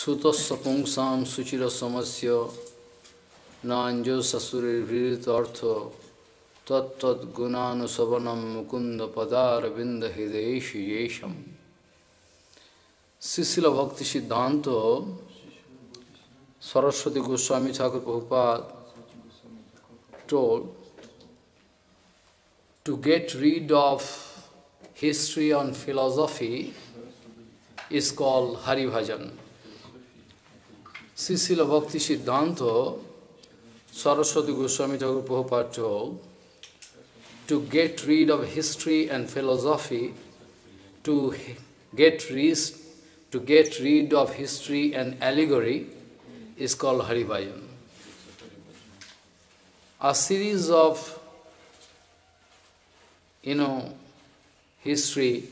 Sutasya pungsam suchira samasya nanjo sasuri vrit artho tat tat gunanu sabanam mukunda padar vinda hideshi yesham. Sisila Bhakti Siddhanto Saraswati Goswami Thakur Prabhupada told, to get rid of history and philosophy is called Hari Bhajan. Sisila Bhakti Siddhanto Saraswati Goswami Thakur Prabhupada told, to get rid of history and philosophy, to get rid of history and allegory is called Hari Bhajan. A series of history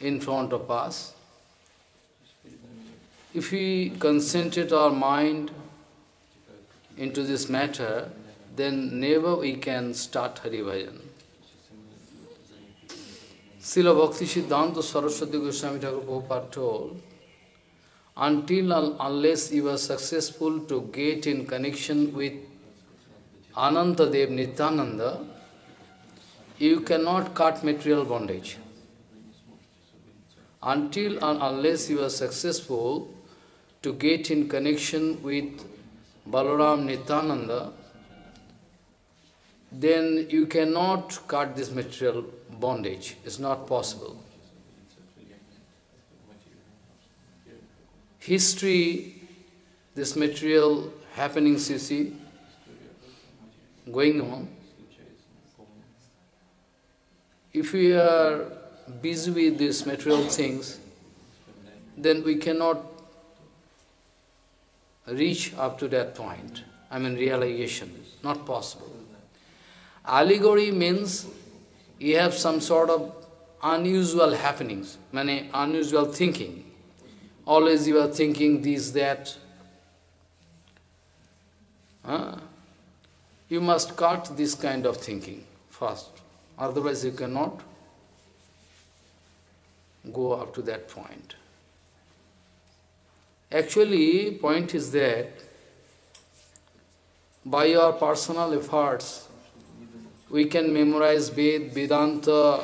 in front of us. If we concentrate our mind into this matter, then never we can start Hari Bhajan. Srila Bhakti Siddhanta Saraswati Goswami Thakur Prabhupada told, until and unless you are successful to get in connection with Ananta Dev Nityananda, you cannot cut material bondage. Until and unless you are successful to get in connection with Balaram Nityananda, then you cannot cut this material bondage. It's not possible. History, this material happenings you see, going on. If we are busy with these material things, then we cannot reach up to that point. I mean realization, not possible. Allegory means you have some sort of unusual happenings, many unusual thinking. Always you are thinking this, that. You must cut this kind of thinking first. Otherwise you cannot go up to that point. Actually, point is that by your personal efforts, we can memorize Ved, Vedanta,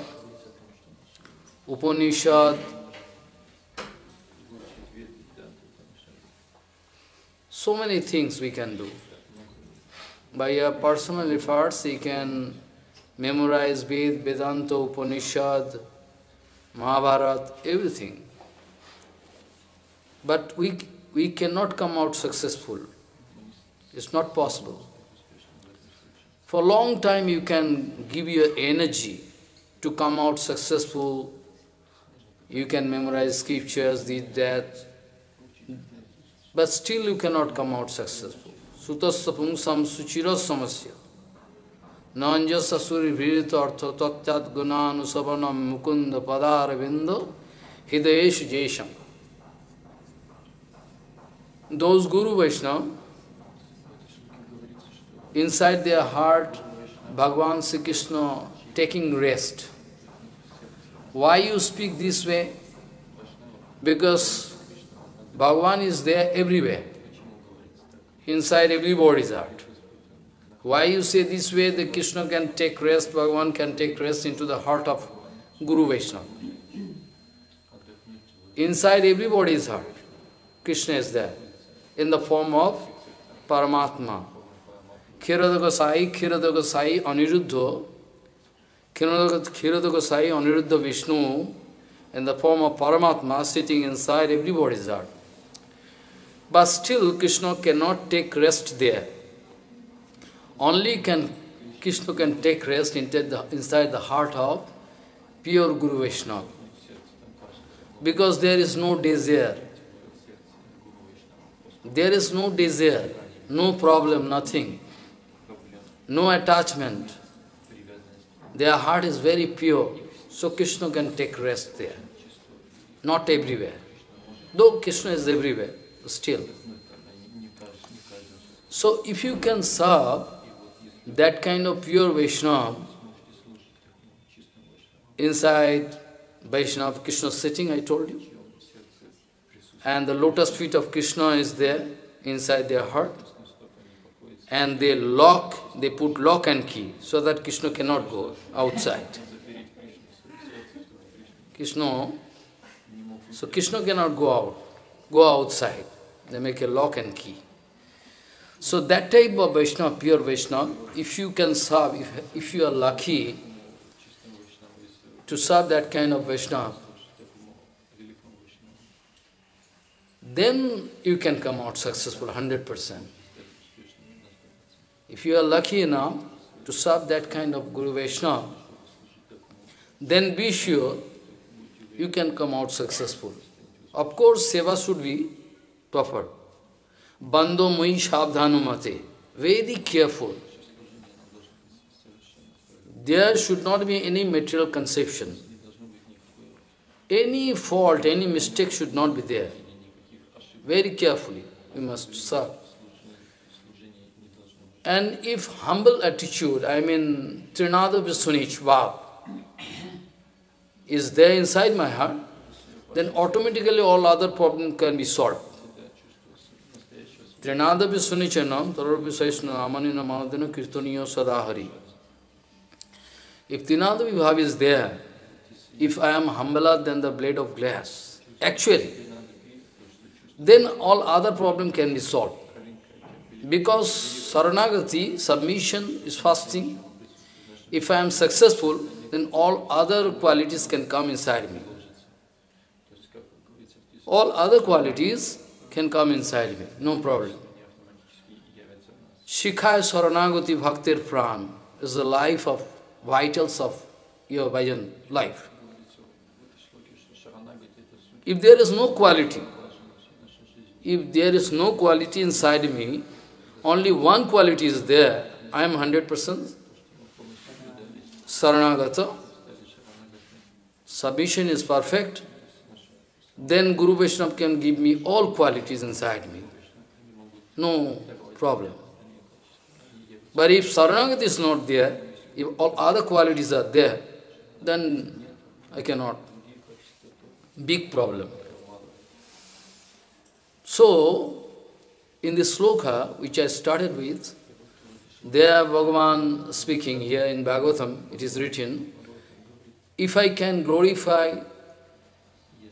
Upanishad. So many things we can do. By your personal efforts, you can memorize Ved, Vedanta, Upanishad, Mahabharata, everything. But we cannot come out successful. It's not possible. For a long time you can give your energy to come out successful. You can memorize scriptures, did that. But still you cannot come out successful. Sutasya pungsam suchira samasya. Nanja sasuri virita artha tatyat gunanu sabanam mukunda padara vindu hidayesh jesham. Those Guru Vaishnava, inside their heart, Bhagavan Sri Krishna taking rest. Why you speak this way? Because Bhagavan is there everywhere, inside everybody's heart. Why you say this way? The Krishna can take rest, Bhagavan can take rest into the heart of Guru Vaishnava. Inside everybody's heart, Krishna is there, in the form of Paramatma. Kheradaka Sai, Aniruddha, Kheradaka Sai, Aniruddha Vishnu, in the form of Paramatma, sitting inside everybody's heart. But still, Krishna cannot take rest there. Only Krishna can take rest inside the heart of pure Guru Vaishnava. Because there is no desire. There is no desire, no problem, nothing. No attachment. Their heart is very pure, so Krishna can take rest there. Not everywhere. Though Krishna is everywhere, still. So if you can serve that kind of pure Vaishnava, inside Vaishnava, Krishna sitting, I told you, and the lotus feet of Krishna is there inside their heart, and they put lock and key so that Krishna cannot go outside. Krishna cannot go outside. They make a lock and key. So that type of Vaishnava, pure Vaishnava, if you can serve, if you are lucky to serve that kind of Vaishnava, then you can come out successful 100%. If you are lucky enough to serve that kind of Guru Vaishnava, then be sure you can come out successful. Of course, seva should be proper. Bandho mui shabdhanumate. Very careful. There should not be any material conception. Any fault, any mistake should not be there. Very carefully we must serve. And if humble attitude, I mean, Trinada Visunich Bab is there inside my heart, then automatically all other problems can be solved. Trinada Visunichanam, Taravishaisna Amanina Manadina Kirtoniyo Sadahari. If Trinada Vibhav is there, if I am humbler than the blade of glass, actually, then all other problems can be solved. Because Saranagati, submission, is fasting. If I am successful, then all other qualities can come inside me. All other qualities can come inside me, no problem. Shikhaya Saranagati Bhaktir Pran is the life of vitals of your Vajan life. If there is no quality, if there is no quality inside me, only one quality is there, I am 100% Saranagata, submission is perfect, then Guru Vaishnava can give me all qualities inside me. No problem. But if Saranagati is not there, if all other qualities are there, then I cannot. Big problem. So, in this sloka, which I started with, there Bhagavan speaking here in Bhagavatam, it is written, if I can glorify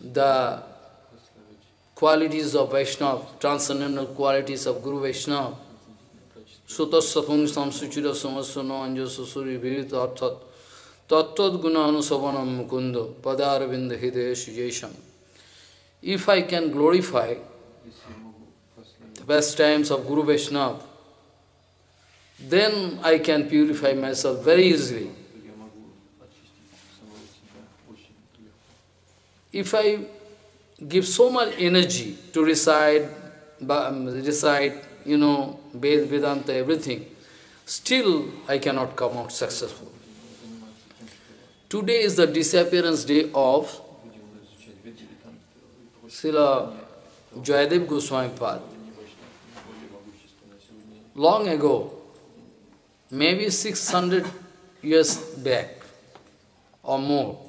the qualities of Vaishnava, transcendental qualities of Guru Vaishnava, Sutasapung Samsuchira Samasana Anjasusuri Virita Arthat, Tattat Gunanu Savanam Mukunda, Padaravinda Hidesh Jesham. If I can glorify the best times of Guru Vaishnava, then I can purify myself very easily. If I give so much energy to recite, you know, Ved, Vedanta, everything, still I cannot come out successful. Today is the disappearance day of Srila Jayadev Goswami Pad. Long ago, maybe 600 years back or more,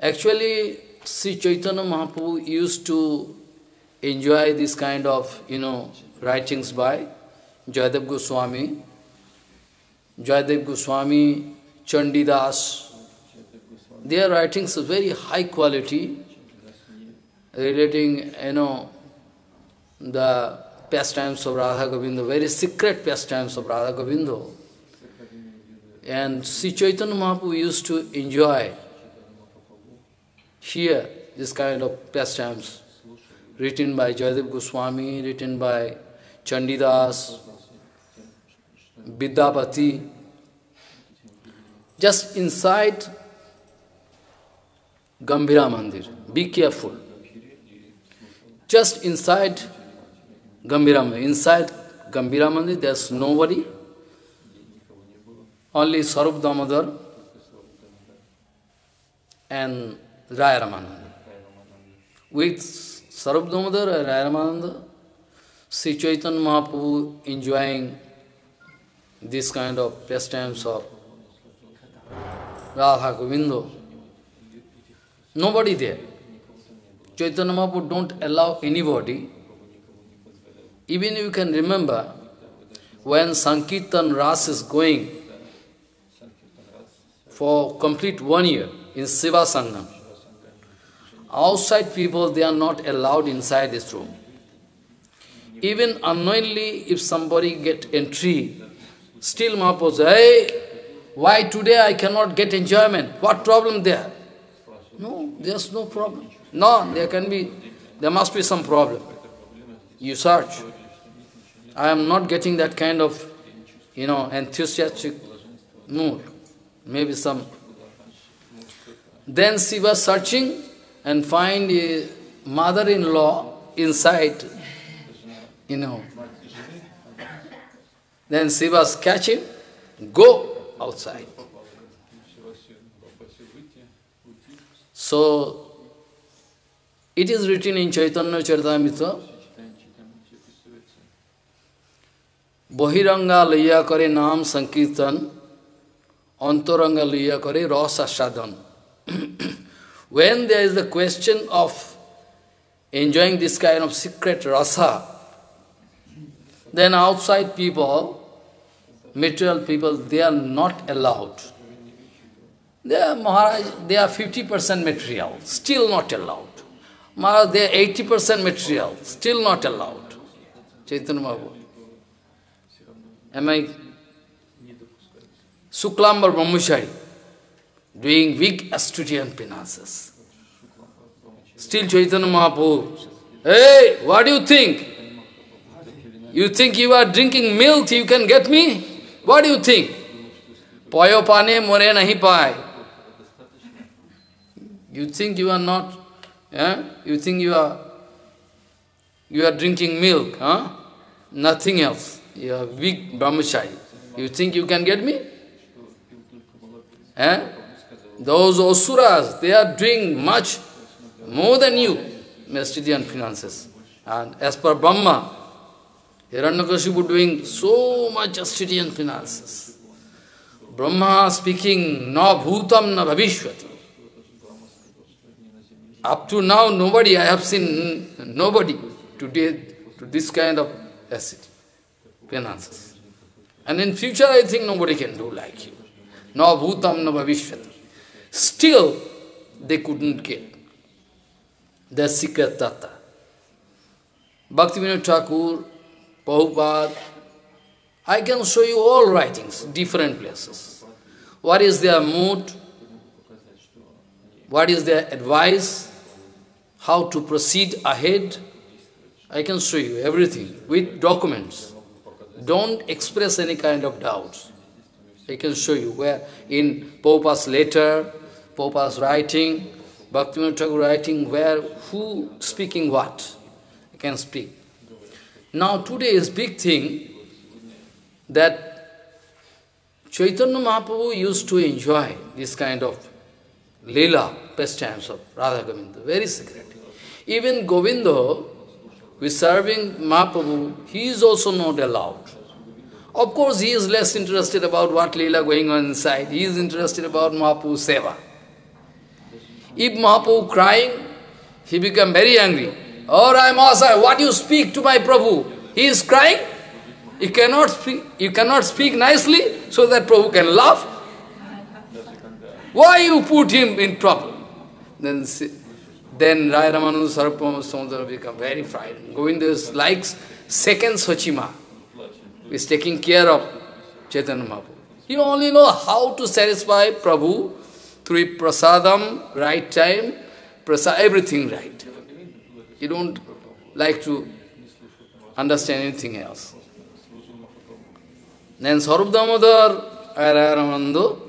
actually, Sri Chaitanya Mahaprabhu used to enjoy this kind of, you know, writings by Jayadev Goswami, Chandidas. Their writings are very high quality, relating, you know, the pastimes of Radha Govinda, very secret pastimes of Radha Govinda. And Sri Chaitanya Mahaprabhu used to enjoy here, this kind of pastimes, written by Jayadev Goswami, written by Chandidas, Vidyapati. Just inside Gambhira Mandir, be careful. Just inside Gambhira Mandir, there's nobody, only Sarup Damodar and Raya Ramananda. With Sarup Damodar and Raya Ramananda, Sri Chaitanya Mahaprabhu enjoying this kind of pastimes of Radha Govinda. Nobody there. Chaitanya Mahaprabhu don't allow anybody. Even you can remember, when Sankirtan Ras is going for complete 1 year in Shiva Sangam, outside people, they are not allowed inside this room. Even unknowingly, if somebody get entry, still Mahaprabhu says, hey, why today I cannot get enjoyment? What problem there? No, there's no problem. No, there must be some problem. You search. I am not getting that kind of, enthusiastic mood. Maybe some. Then she was searching and find a mother-in-law inside, Then she was catching, go outside. So, it is written in Chaitanya Charitamrita, Bahiranga liya kare naam sankirtan, antaranga liya kare rasa sadhan. When there is the question of enjoying this kind of secret rasa, then outside people, material people, they are not allowed. They are, Maharaj, they are 50% material, still not allowed. Maharaj, they are 80% material, still not allowed. Chaitanya Mahaprabhu. Am I? Suklambar Brahmachari, doing big astutian penances. Still Chaitanya Mahaprabhu. Hey, what do you think? You think you are drinking milk, you can get me? What do you think? Payo pane more nahi pai. You think you are not, you think you are drinking milk, huh? Nothing else. You are big brahmachari. You think you can get me? Eh? Those asuras, they are doing much more than you, Mestidian finances. And as per Brahma, Hiranyakashipu doing so much Astridian finances. Brahma speaking, na bhutam na bhavishvati. Up to now, nobody, I have seen nobody to this kind of acid finances. And in future, I think nobody can do like you. Na bhutam na bhavishvati. Still, they couldn't get the secret tattva. Bhaktivinoda Thakur, Prabhupada, I can show you all writings, different places. What is their mood? What is their advice? How to proceed ahead? I can show you everything with documents. Don't express any kind of doubts. I can show you where in Prabhupada's letter, Prabhupada's writing, Bhaktivinoda Thakur writing, where, who speaking what. I can speak. Now today is big thing that Chaitanya Mahaprabhu used to enjoy this kind of lila, pastimes of Radha Govinda, very secret. Even Govinda, who is serving Mahaprabhu, he is also not allowed. Of course, he is less interested about what lila going on inside. He is interested about Mahaprabhu seva. If Mahaprabhu crying, he become very angry. Or I am outside, what you speak to my Prabhu? He is crying. You cannot speak nicely so that Prabhu can laugh. Why you put him in trouble? Then Rai Ramanu Sarupama Samudra become very frightened. Govinda is like second Sochima, who is taking care of Chaitanya Mahaprabhu. You only know how to satisfy Prabhu through prasadam, right time, everything right. You don't like to understand anything else. Then Sarup Damodar, Ayaramandu,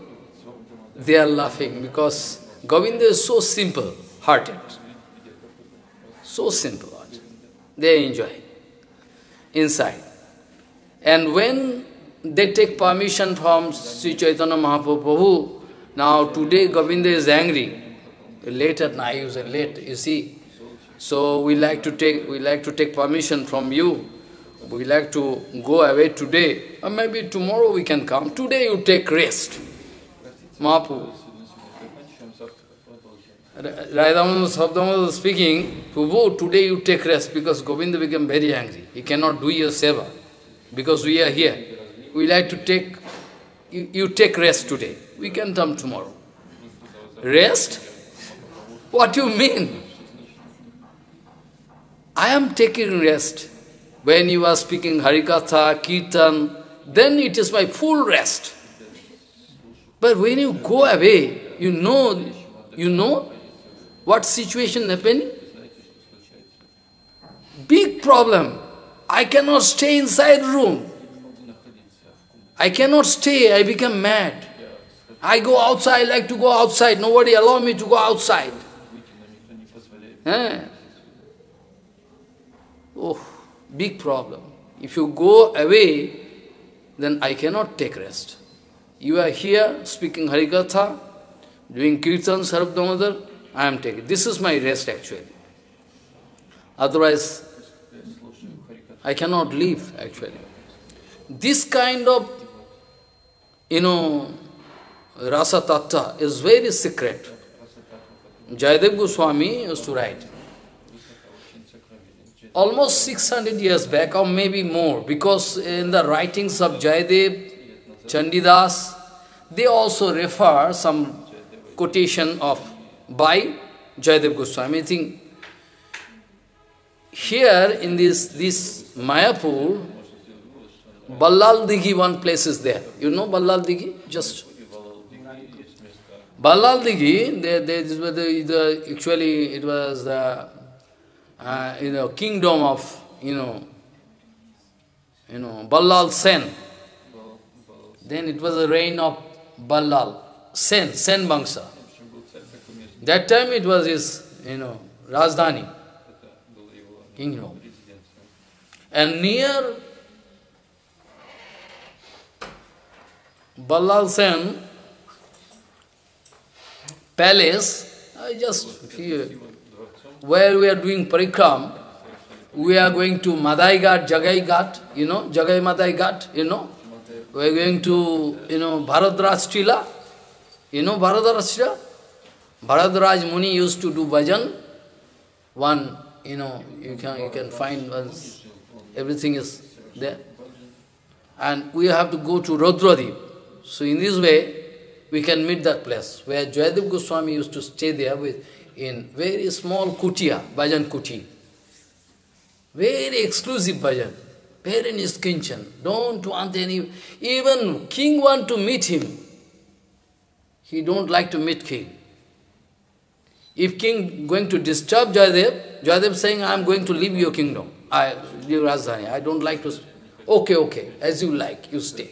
they are laughing because Govinda is so simple-hearted. So simple-hearted. They enjoy inside. And when they take permission from Sri Chaitanya Mahaprabhu, now today Govinda is angry. Late at night, you say late, you see. So we like to take permission from you. We like to go away today. Or maybe tomorrow we can come. Today you take rest. Mahaprabhu. Radhamana Sabdamada speaking, Prabhu, today you take rest, because Govinda became very angry. He cannot do your seva, because we are here. We like to take, you take rest today. We can come tomorrow. Rest? What do you mean? I am taking rest. When you are speaking Harikatha, Kirtan, then it is my full rest. But when you go away, you know what situation happening? Big problem. I cannot stay inside room. I cannot stay, I become mad. I go outside, I like to go outside. Nobody allow me to go outside. Oh, big problem. If you go away, then I cannot take rest. You are here speaking Harikatha, doing Kirtan, Sarab Damodar, I am taking. This is my rest actually. Otherwise, I cannot live actually. This kind of, Rasa Tattva is very secret. Jayadev Goswami used to write. Almost 600 years back, or maybe more, because in the writings of Jayadev, Chandidas, they also refer some quotation by Jayadev Goswami. I think here in this Mayapur, Ballal Dighi one place is there. You know Ballal Dighi? Just Ballal Dighi, actually it was the kingdom of Ballal Sen. Then it was the reign of Ballal Sen Bangsa. That time it was his Rajdhani kingdom, and near Ballal Sen palace, I just fear. Where we are doing parikram, we are going to Madai Ghat, Jagai Ghat, Jagai Madai Ghat, We are going to, Bharadraj Tila, Bharadraj Tila? Bharadraj Muni used to do bhajan. One, you can find once, everything is there. And we have to go to Rudradweep. So in this way, we can meet that place, where Jayadev Goswami used to stay there in very small kutia, bhajan kuti. Very exclusive bhajan. Parent is kinchan. Don't want any. Even king want to meet him. He don't like to meet king. If king going to disturb Jayadev, Jayadev saying, I am going to leave your kingdom. I leave Rajdhani. I don't like to. Okay. As you like, you stay.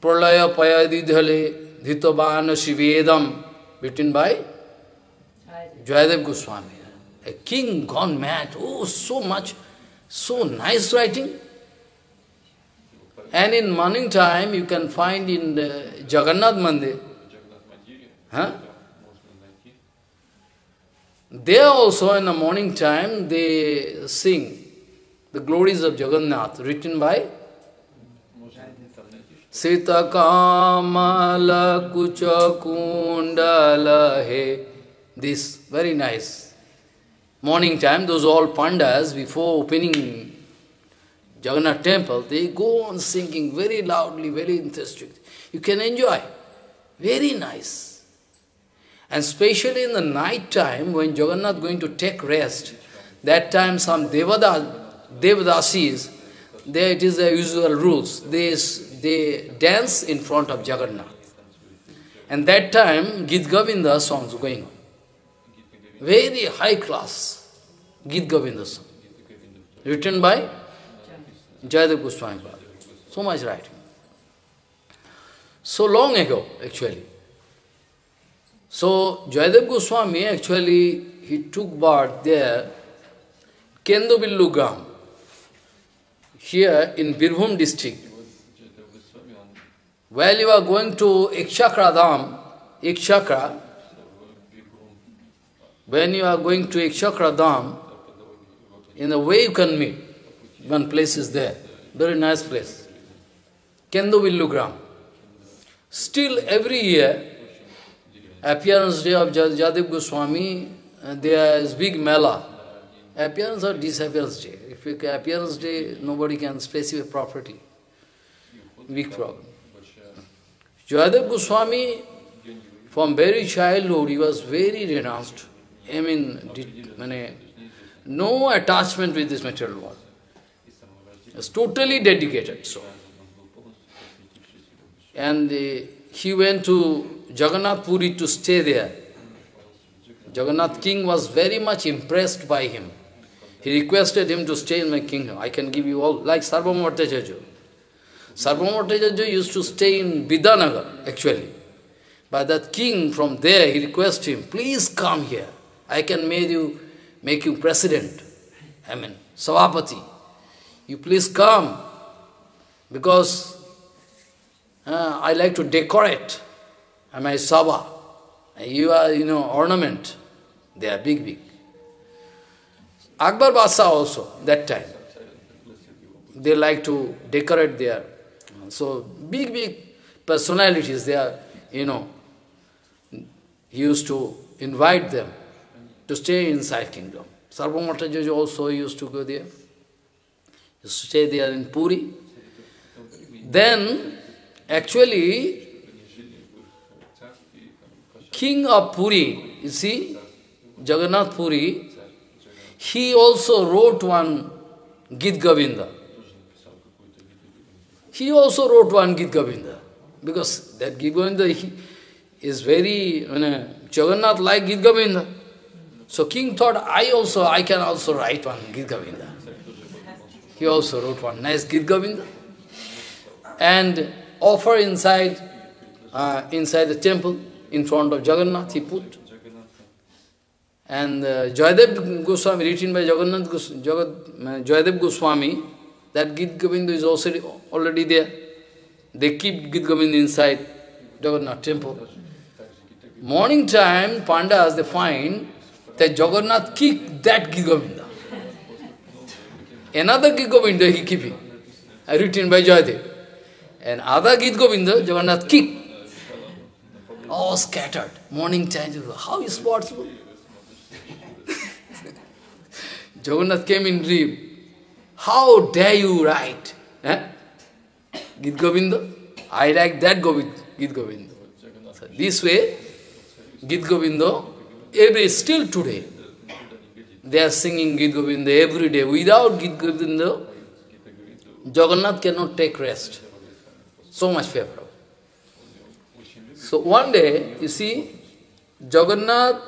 Pralaya payadidhale dhitavana shivedam. Written by Jayadev Goswami. A king gone mad. Oh, so much. So nice writing. And in morning time, you can find in the Jagannath Mandir. Huh? There also, in the morning time, they sing the glories of Jagannath, written by Sita Kamala Kucha Kundala He. This, very nice. Morning time, those all pandas, before opening Jagannath temple, they go on singing very loudly, very enthusiastic. You can enjoy. Very nice. And especially in the night time, when Jagannath going to take rest, that time some Devadasis, there it is the usual rules. They dance in front of Jagannath. And that time, Gita Govinda songs going on. Very high class Gita Govinda song. Written by Jayadev Goswami. So much writing. So long ago, actually. So, Jayadev Goswami, actually, he took birth there, Kendobillu Gram, here in Birbhum district. While you are going to Ikshakra Dham, Ikshakra, when you are going to Ikshakra Dham, in the way you can meet, one place is there, very nice place, Kendobillu Gram. Still every year, Appearance day of Jadev Goswami, there is big mela. Appearance or disappearance day? If you appearance day, nobody can specify properly. Big problem. Jadev Goswami, from very childhood, he was very renounced. I mean, no attachment with this material world. He was totally dedicated. So, and he went to Jagannath Puri to stay there. Jagannath King was very much impressed by him. He requested him to stay in my kingdom. I can give you all, like Sarvamortajaju. Sarvamortajaju used to stay in Bidanagar, actually. But that king from there, he requested him, please come here. I can make you president. I mean, Savapati. You please come, because I like to decorate my Sava. You are, ornament. They are big, big. Akbar Basha also, that time. They like to decorate their... So, big, big personalities, they are, he used to invite them to stay inside kingdom. Sarvamortajaju also used to go there. He used to stay there in Puri. Then, actually, King of Puri, you see, Jagannath Puri, he also wrote one Gita Govinda. He also wrote one Gita Govinda, because that Gita Govinda is very, Jagannath liked Gita Govinda. So king thought, I can also write one Gita Govinda. He also wrote one nice Gita Govinda and offer inside the temple. In front of Jagannath, he put. And Jayadev Goswami, written by Jayadev Goswami, that Gita Govinda is also already there. They keep Gita Govinda inside Jagannath temple. Morning time, Pandas, they find that Jagannath kicked that Gita Govinda. Another Gita Govinda he keeping, written by Jayadev. And other Gita Govinda, Jagannath kicked. All scattered. Morning time, how is possible? Jagannath came in dream. How dare you write? Gita Govinda? I like that Gita Govinda. So this way, Gita Govinda, still today, they are singing Gita Govinda every day. Without Gita Govinda, Jagannath cannot take rest. So much favor. So one day, you see, Jagannath,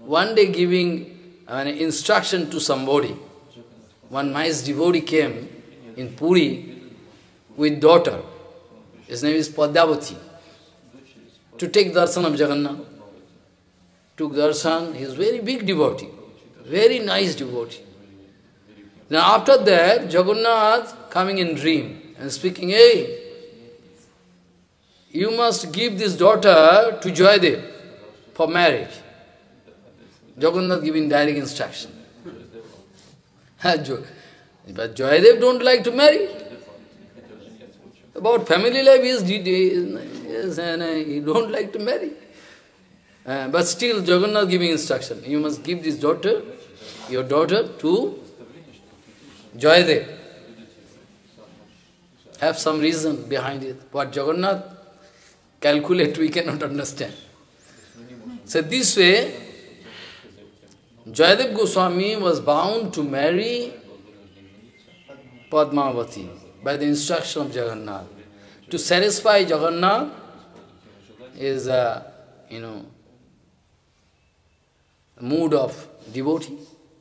one day giving an instruction to somebody. One nice devotee came in Puri with daughter. His name is Padmavati. To take darshan of Jagannath. Took darshan. He is very big devotee. Very nice devotee. Now after that, Jagannath coming in dream and speaking, hey, you must give this daughter to Jayadev for marriage. Jagannath giving direct instruction. But Jayadev don't like to marry. About family life, he don't like to marry. But still Jagannath giving instruction. You must give this daughter, your daughter, to Jayadev. Have some reason behind it. What Jagannath calculate, we cannot understand. So this way, Jayadev Goswami was bound to marry Padmavati by the instruction of Jagannath. To satisfy Jagannath is mood of devotee.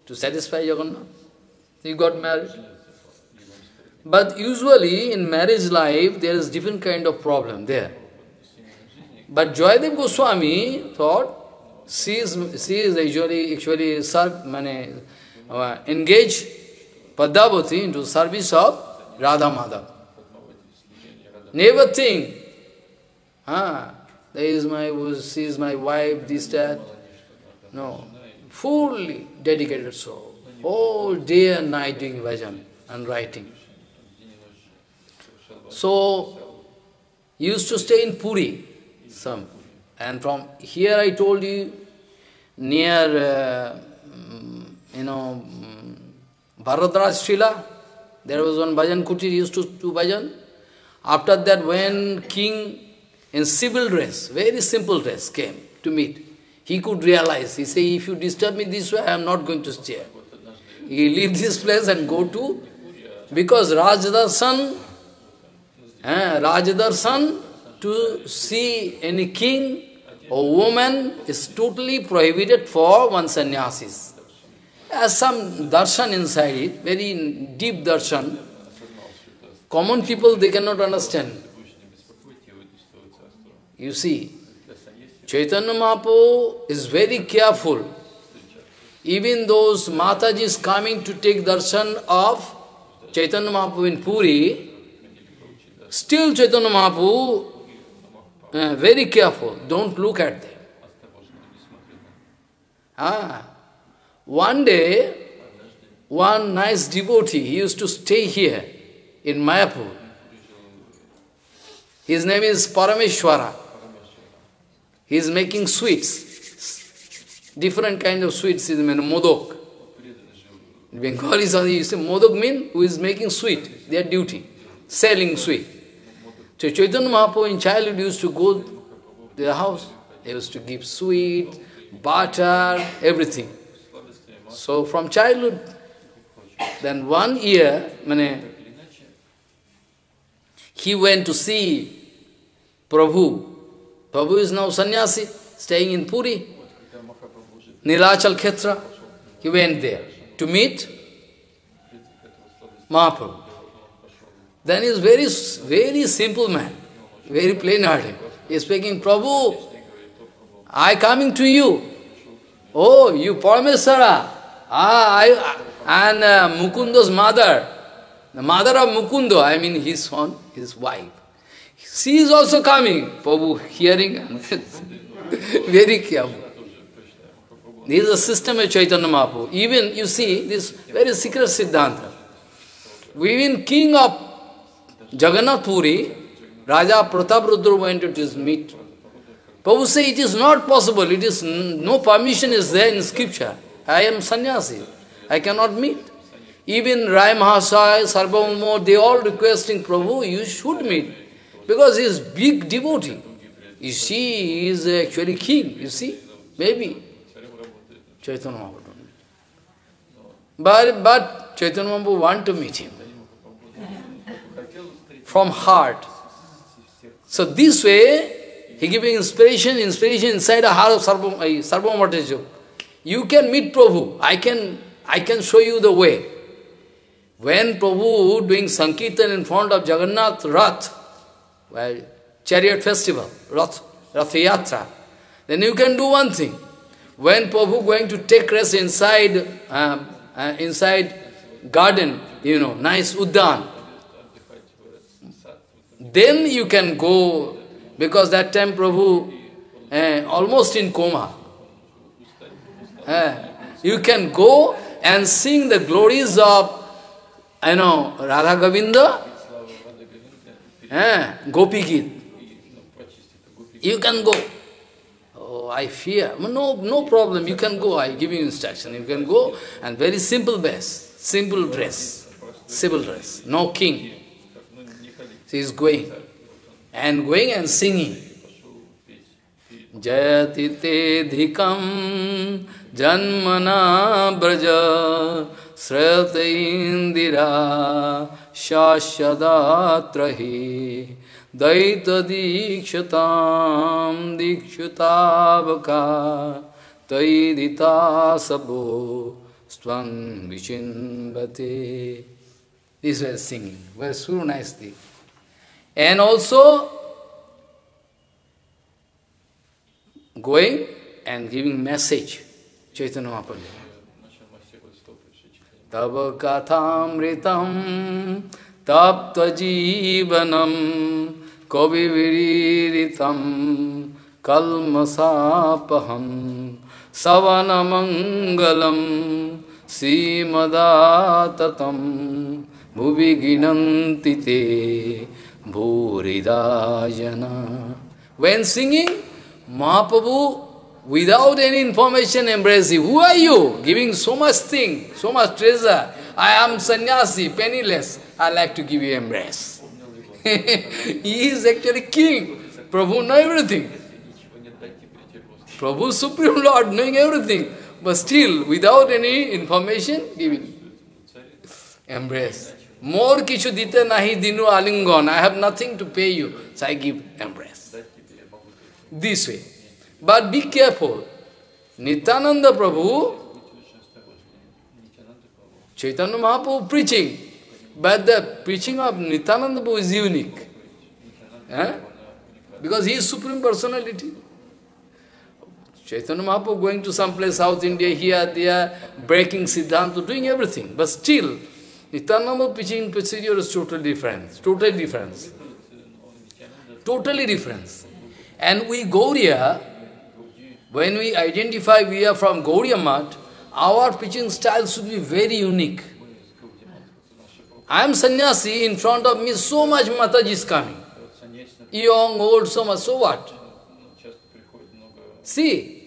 To satisfy Jagannath, he got married. But usually in marriage life, there is different kind of problem there. But Jayadev Goswami thought, she is actually engaged Padmavati into service of Radha Madhav. Never think, she is my wife, this, that. No, fully dedicated soul. All day and night doing bhajan and writing. So, He used to stay in Puri. Some. And from here I told you, near, Bharadraj Srila, there was one bhajan kutir, used to do bhajan. After that, when king in civil dress, very simple dress, came to meet, he could realize, he said, if you disturb me this way, I am not going to stay. He leave this place and go to, because Rajdarsan to see any king or woman is totally prohibited for one sannyasis. Has some darshan inside it, very deep darshan. Common people, they cannot understand. You see, Chaitanya Mahaprabhu is very careful. Even those Matajis coming to take darshan of Chaitanya Mahaprabhu in Puri, still Chaitanya Mahaprabhu very careful, don't look at them. One day, one nice devotee, he used to stay here in Mayapur. His name is Parameshwara. He is making sweets, different kind of sweets, is modok. In Bengali, you say modok means who is making sweet, their duty, selling sweet. So Chaitanya Mahaprabhu in childhood used to go to their house. They used to give sweet, butter, everything. So from childhood, then 1 year, he went to see Prabhu. Prabhu is now sannyasi, staying in Puri, Nilachal Khetra. He went there to meet Mahaprabhu. Then he is very simple man, very plain hearted. He is speaking, Prabhu, I coming to you. Oh, you Parameshwara. And Mukunda's mother, the mother of Mukunda, his son, his wife. She is also coming. Prabhu hearing, very careful. This is a system of Chaitanya Mahaprabhu. Even, you see, this very secret Siddhanta. Even king of Jagannath Puri, Raja Prataprudra went to his meet. Prabhu said, it is not possible, it is no permission is there in scripture. I am sannyasi, I cannot meet. Even Rai Mahasaya, Sarvabhauma, they all requesting Prabhu, you should meet. Because he is big devotee. You see, he is actually king, you see, maybe. Chaitanya Mahaprabhu don't meet. But Chaitanya Mahaprabhu want to meet him. From heart. So this way, he giving inspiration inside the heart of Sarvabhauma. You can meet Prabhu. I can show you the way. When Prabhu doing Sankirtan in front of Jagannath Rath, well, chariot festival, Rath Yatra, then you can do one thing. When Prabhu going to take rest inside, garden, nice Uddan, then you can go, because that time Prabhu almost in coma. You can go and sing the glories of, Radha Govinda, Gopi Gita. You can go. Oh, I fear. No problem, you can go. I give you instruction. You can go and very simple dress. Simple dress. No king. She is going and singing. Jayati te dhikam janmana braja srata indira shashadatrahi daita dikshatam dikshatavaka taidita sabo stvam vichinbate. This was singing. Very so nicely. And also going and giving message, Chaitanya Mahaprabhu. Tava kathamritam tapta jivanam kaviviritam kalmasapaham savanamangalam simadatam bhuviginantite Bhuridajana. When singing, Mahaprabhu, without any information, embrace you. Who are you? Giving so much thing, so much treasure. I am sannyasi, penniless. I like to give you embrace. He is actually king. Prabhu knows everything. Prabhu, Supreme Lord, knowing everything. But still, without any information, giving. Embrace. More kichu dite nahi dinu alingon. I have nothing to pay you. So I give embrace. This way. But be careful. Nityananda Prabhu, Chaitanya Mahaprabhu preaching. But the preaching of Nityananda Prabhu is unique. Eh? Because he is Supreme Personality. Chaitanya Mahaprabhu going to some place, South India, here, there, breaking Siddhanta, doing everything. But still, Nityananda preaching procedure is totally different. Totally different. Totally different. And we Gauriya, when we identify we are from Gauriya Math, our preaching style should be very unique. I am sannyasi, in front of me so much Mataji is coming. Young, old, so much, so what? See?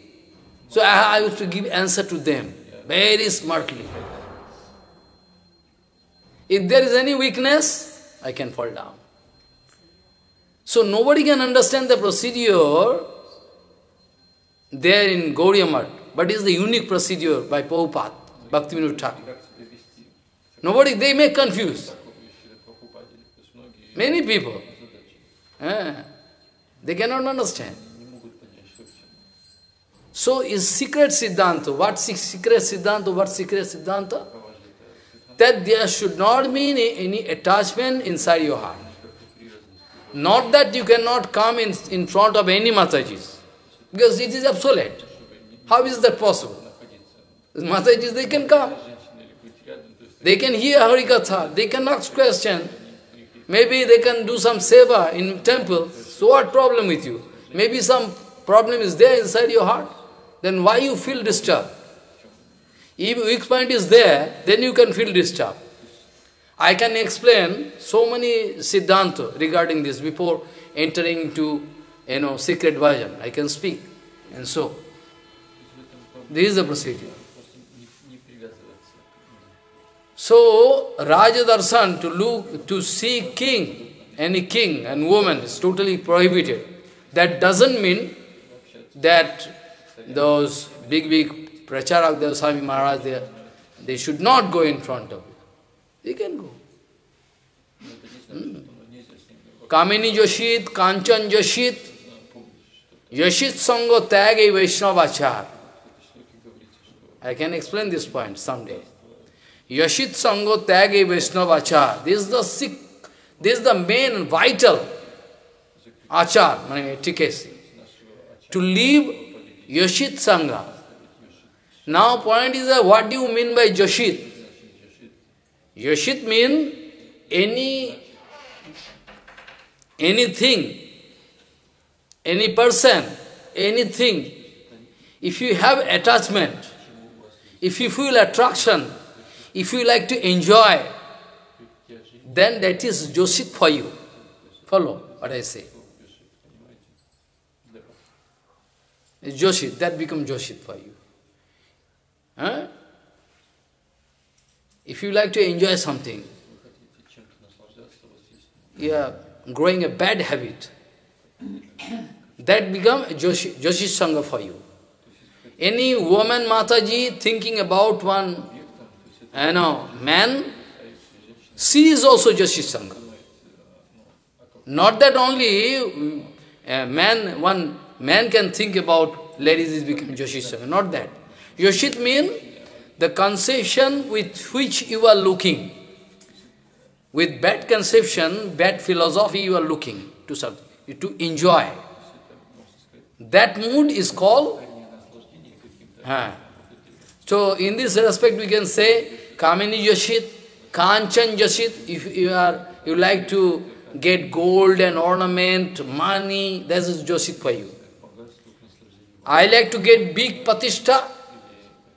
So I used to give answer to them very smartly. If there is any weakness, I can fall down. So nobody can understand the procedure there in Gauriya Math, but it's the unique procedure by Prabhupada, Bhaktivinoda Thakur. Nobody, they may confuse. Many people. They cannot understand. So is secret Siddhanta. What secret Siddhanta? What secret Siddhanta? That there should not be any attachment inside your heart. Not that you cannot come in front of any Matajis. Because it is obsolete. How is that possible? Matajis, they can come. They can hear Harikatha. They can ask questions. Maybe they can do some seva in temple. So what problem with you? Maybe some problem is there inside your heart. Then why you feel disturbed? If weak point is there, then you can feel disturbed. I can explain so many siddhanta regarding this before entering to, secret version. I can speak. And so, this is the procedure. So, Raja Darshan, to see king, any king and woman is totally prohibited. That doesn't mean that those big Pracharakdev Swami Maharaj, they should not go in front of you. They can go. Kamini Yoshit, Kanchan Yoshit, Yoshit Sangha Tyage Vaishnavachar. I can explain this point someday. Yashit Sangho Tyage Vaishnava Achar. This is the main vital achar, to leave Yashit Sangha. Now point is that what do you mean by Yashit? Yashit means anything, any person, anything. If you have attachment, if you feel attraction, if you like to enjoy, then that is Yashit for you. Follow what I say. Yashit, that becomes Yashit for you. Huh? If you like to enjoy something, you are growing a bad habit, that becomes Yashit Sangha for you. Any woman, Mataji, thinking about one man, she is also Yashit Sangha. Not that only one man can think about ladies is becoming Yashit Sangha. Not that. Yashit means the conception with which you are looking. With bad conception, bad philosophy you are looking to enjoy. That mood is called... So, in this respect, we can say, Kamini Yashit, Kanchan Yashit, if you like to get gold and ornament, money, that is Yashit for you. I like to get big patishta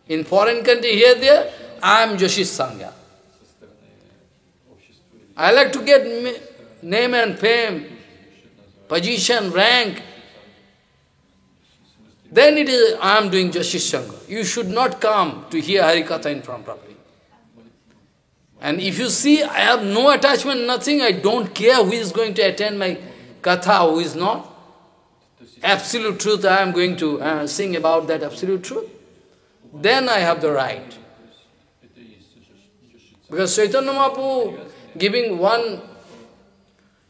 in foreign country, here, there, I am Yashit Sangha. I like to get name and fame, position, rank, then it is, I am doing Jashish Sangha. You should not come to hear Harikatha in front of me. And if you see, I have no attachment, nothing, I don't care who is going to attend my Katha, who is not. Absolute truth, I am going to sing about that absolute truth. Then I have the right. Because Chaitanya Mahaprabhu giving one,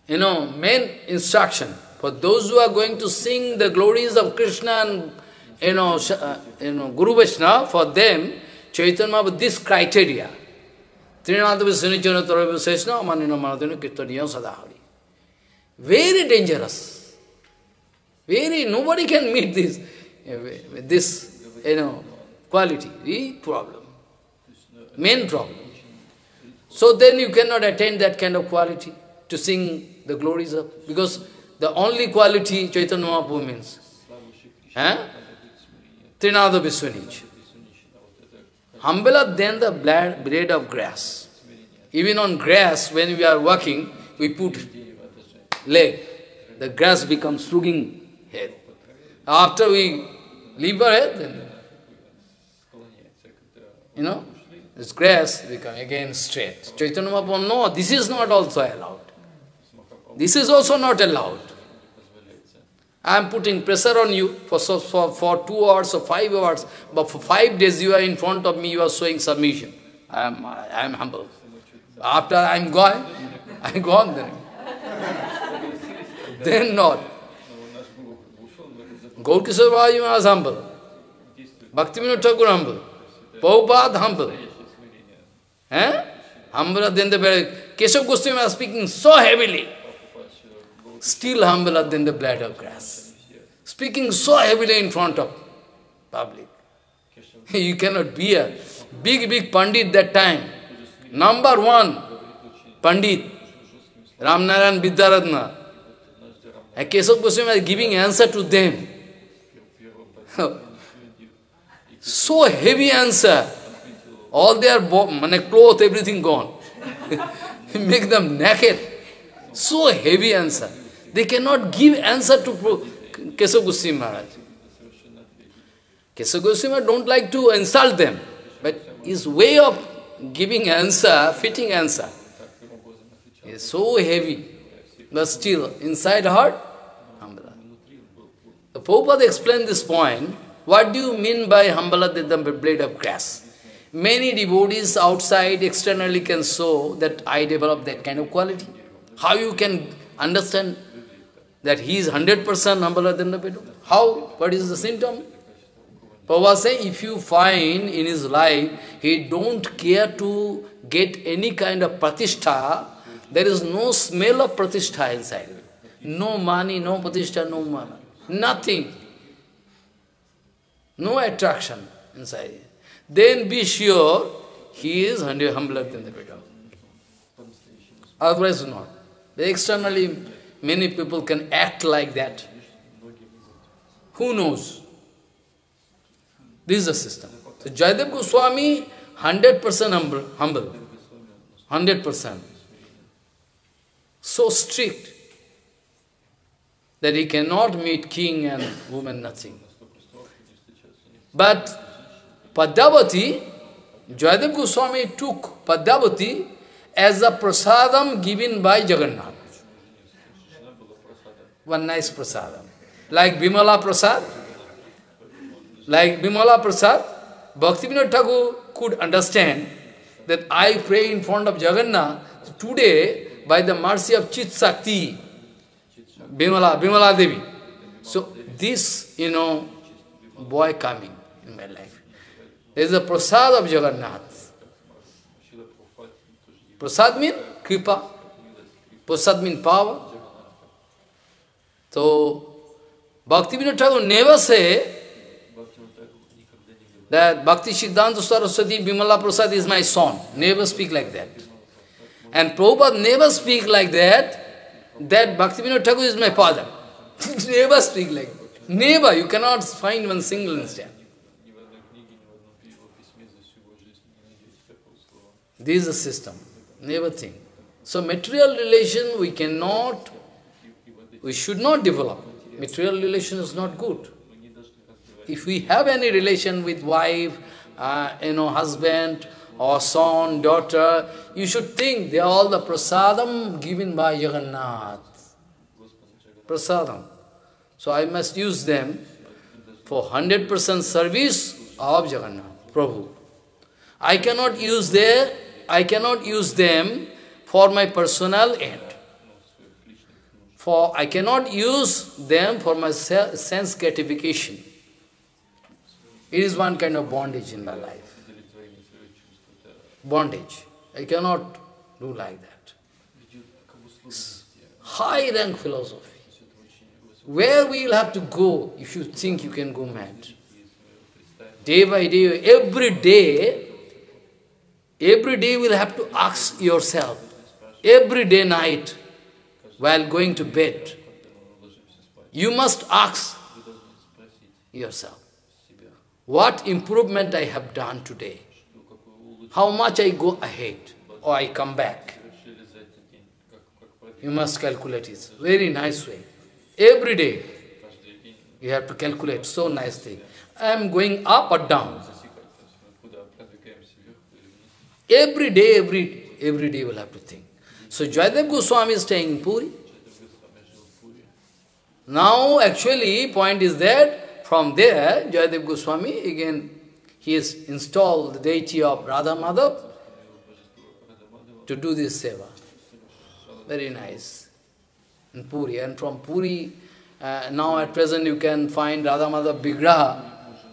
main instruction. For those who are going to sing the glories of Krishna and, Guru Vaishnava, for them, Chaitanya Mahaprabhu, this criteria. Very dangerous. Nobody can meet this, quality. The problem. Main problem. So then you cannot attain that kind of quality to sing the glories of, because the only quality Chaitanya Mahaprabhu means Trinada Viswanich. Humbler than the blade of grass. Even on grass, when we are walking, we put leg. The grass becomes slugging head. After we leave our head, then, this grass become again straight. Chaitanya Mahaprabhu, no, this is not also allowed. This is also not allowed. I am putting pressure on you for 2 hours or 5 hours, but for 5 days you are in front of me, you are showing submission. I am humble. After I am gone then. Then not. Gaurkishore Babaji was humble. Bhaktivinoda Thakur humble. Prabhupada humble. Humbler than the blade. Keshav Goswami was speaking so heavily. Still humbler than the blade of grass. Speaking so heavily in front of public. You cannot be a big Pandit that time. Number 1 Pandit, Ramnarayan Vidyaratna. And Keshav Goswami was giving answer to them. So heavy answer. All their clothes, everything gone. Make them naked. So heavy answer. They cannot give answer to Keshav Goswami Maharaj. Keshav Goswami Maharaj don't like to insult them. But his way of giving answer, fitting answer, is so heavy. But still, inside heart, Hambala. The Prabhupada explained this point. What do you mean by Hambala than the blade of grass? Many devotees outside externally can show that I develop that kind of quality. How you can understand that he is 100% humbler than the Vedu? How? What is the symptom? Prabhupada says, if you find in his life, he don't care to get any kind of pratishtha, there is no smell of pratishtha inside. No money, no pratishtha, no mana. Nothing. No attraction inside. Then be sure he is humbler than the Vedu. Otherwise not. Externally, many people can act like that. Who knows? This is the system. So Jayadeva Goswami, 100% humble. 100%. So strict that he cannot meet king and woman, nothing. But Padmavati, Jayadeva Goswami took Padmavati as a prasadam given by Jagannath. One nice prasadam. Like Bimala Prasad. Like Bimala Prasad, Bhaktivinoda Thakur could understand that I pray in front of Jagannath today by the mercy of Chit Shakti, Bimala Devi. So this, boy coming in my life. There is a prasad of Jagannath. Prasad means kripa, prasad means power. So, Bhaktivinoda Thakur never say that Bhakti Siddhanta Saraswati Bimala Prasad is my son. Never speak like that. And Prabhupada never speak like that Bhaktivinoda Thakur is my father. Never speak like that. Never, you cannot find one single instance. This is a system. Never think. So material relation we cannot, we should not develop. Material relation is not good. If we have any relation with wife, husband, or son, daughter, you should think they are all the prasadam given by Jagannath. Prasadam. So I must use them for 100% service of Jagannath, Prabhu. I cannot use them for my personal end. I cannot use them for my sense gratification. It is one kind of bondage in my life. Bondage. I cannot do like that. High rank philosophy. Where we will have to go if you think you can go mad? Day by day, every day we will have to ask yourself, every day night while going to bed, you must ask yourself, what improvement I have done today? How much I go ahead or I come back? You must calculate it. Very nice way. Every day you have to calculate so nicely. I am going up or down. Every day you will have to think. So Jayadeva Goswami is staying in Puri. Now actually point is that from there Jayadeva Goswami again he has installed the deity of Radha Madhav to do this seva. Very nice. In Puri. And from Puri, now at present you can find Radha Madhav Vigraha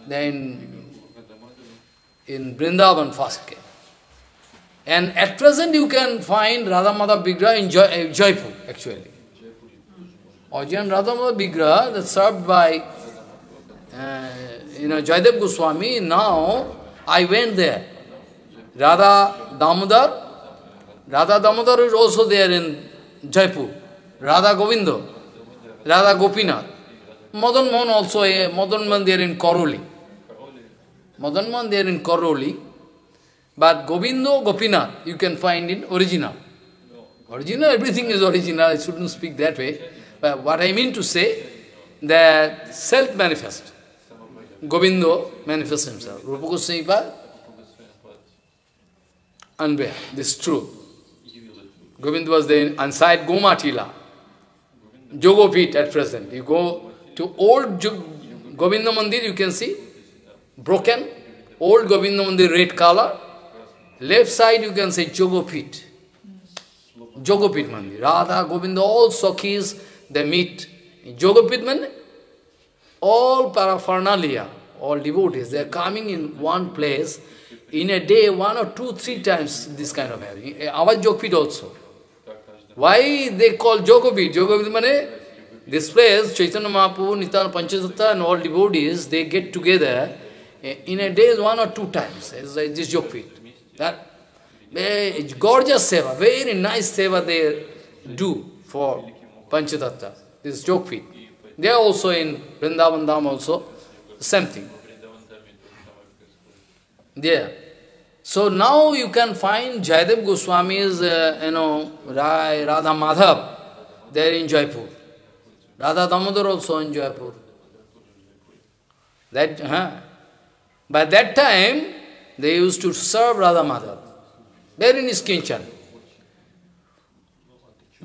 then in Vrindavan first came. And at present you can find Radha Madhav Vigraha in Jaipur actually. Or Radha Madhav Vigraha that's served by Jayadeva Goswami. Now I went there. Radha Damodar is also there in Jaipur. Radha Govinda, Radha Gopinath. Madan Mohan also, Madan Mohan there in Karoli. But Govinda, Gopinath you can find in original. Original, everything is original. I shouldn't speak that way. But what I mean to say, that self-manifest. Govinda manifests himself. Rupa Goswami Pad, unaware. This is true. Govinda was there inside Gomatila, Jogopit at present. You go to old Govinda Mandir, you can see, broken, old Govinda Mandir, red color. Left side, you can say Jogopit. Jogopit Mandir. Radha, Govinda, all Sakhis, they meet. Jogopit Mandir. All paraphernalia, all devotees, they are coming in one place in a day, 1 or 2, 3 times this kind of having. Our Jogopit also. Why they call Jogopit? Jogopit means this place, Chaitanya Mahaprabhu, Nityananda Panchadatta and all devotees, they get together in a day 1 or 2 times. It's like this Jogopit. That gorgeous seva, very nice seva they do for Panchadatta. This Jogopit. They are also in Vrindavan Dham also, same thing. There. Yeah. So now you can find Jayadeva Goswami's, Radha Madhav, there in Jaipur. Radha Damodar also in Jaipur. By that time, they used to serve Radha Madhav. There in Iskinchan.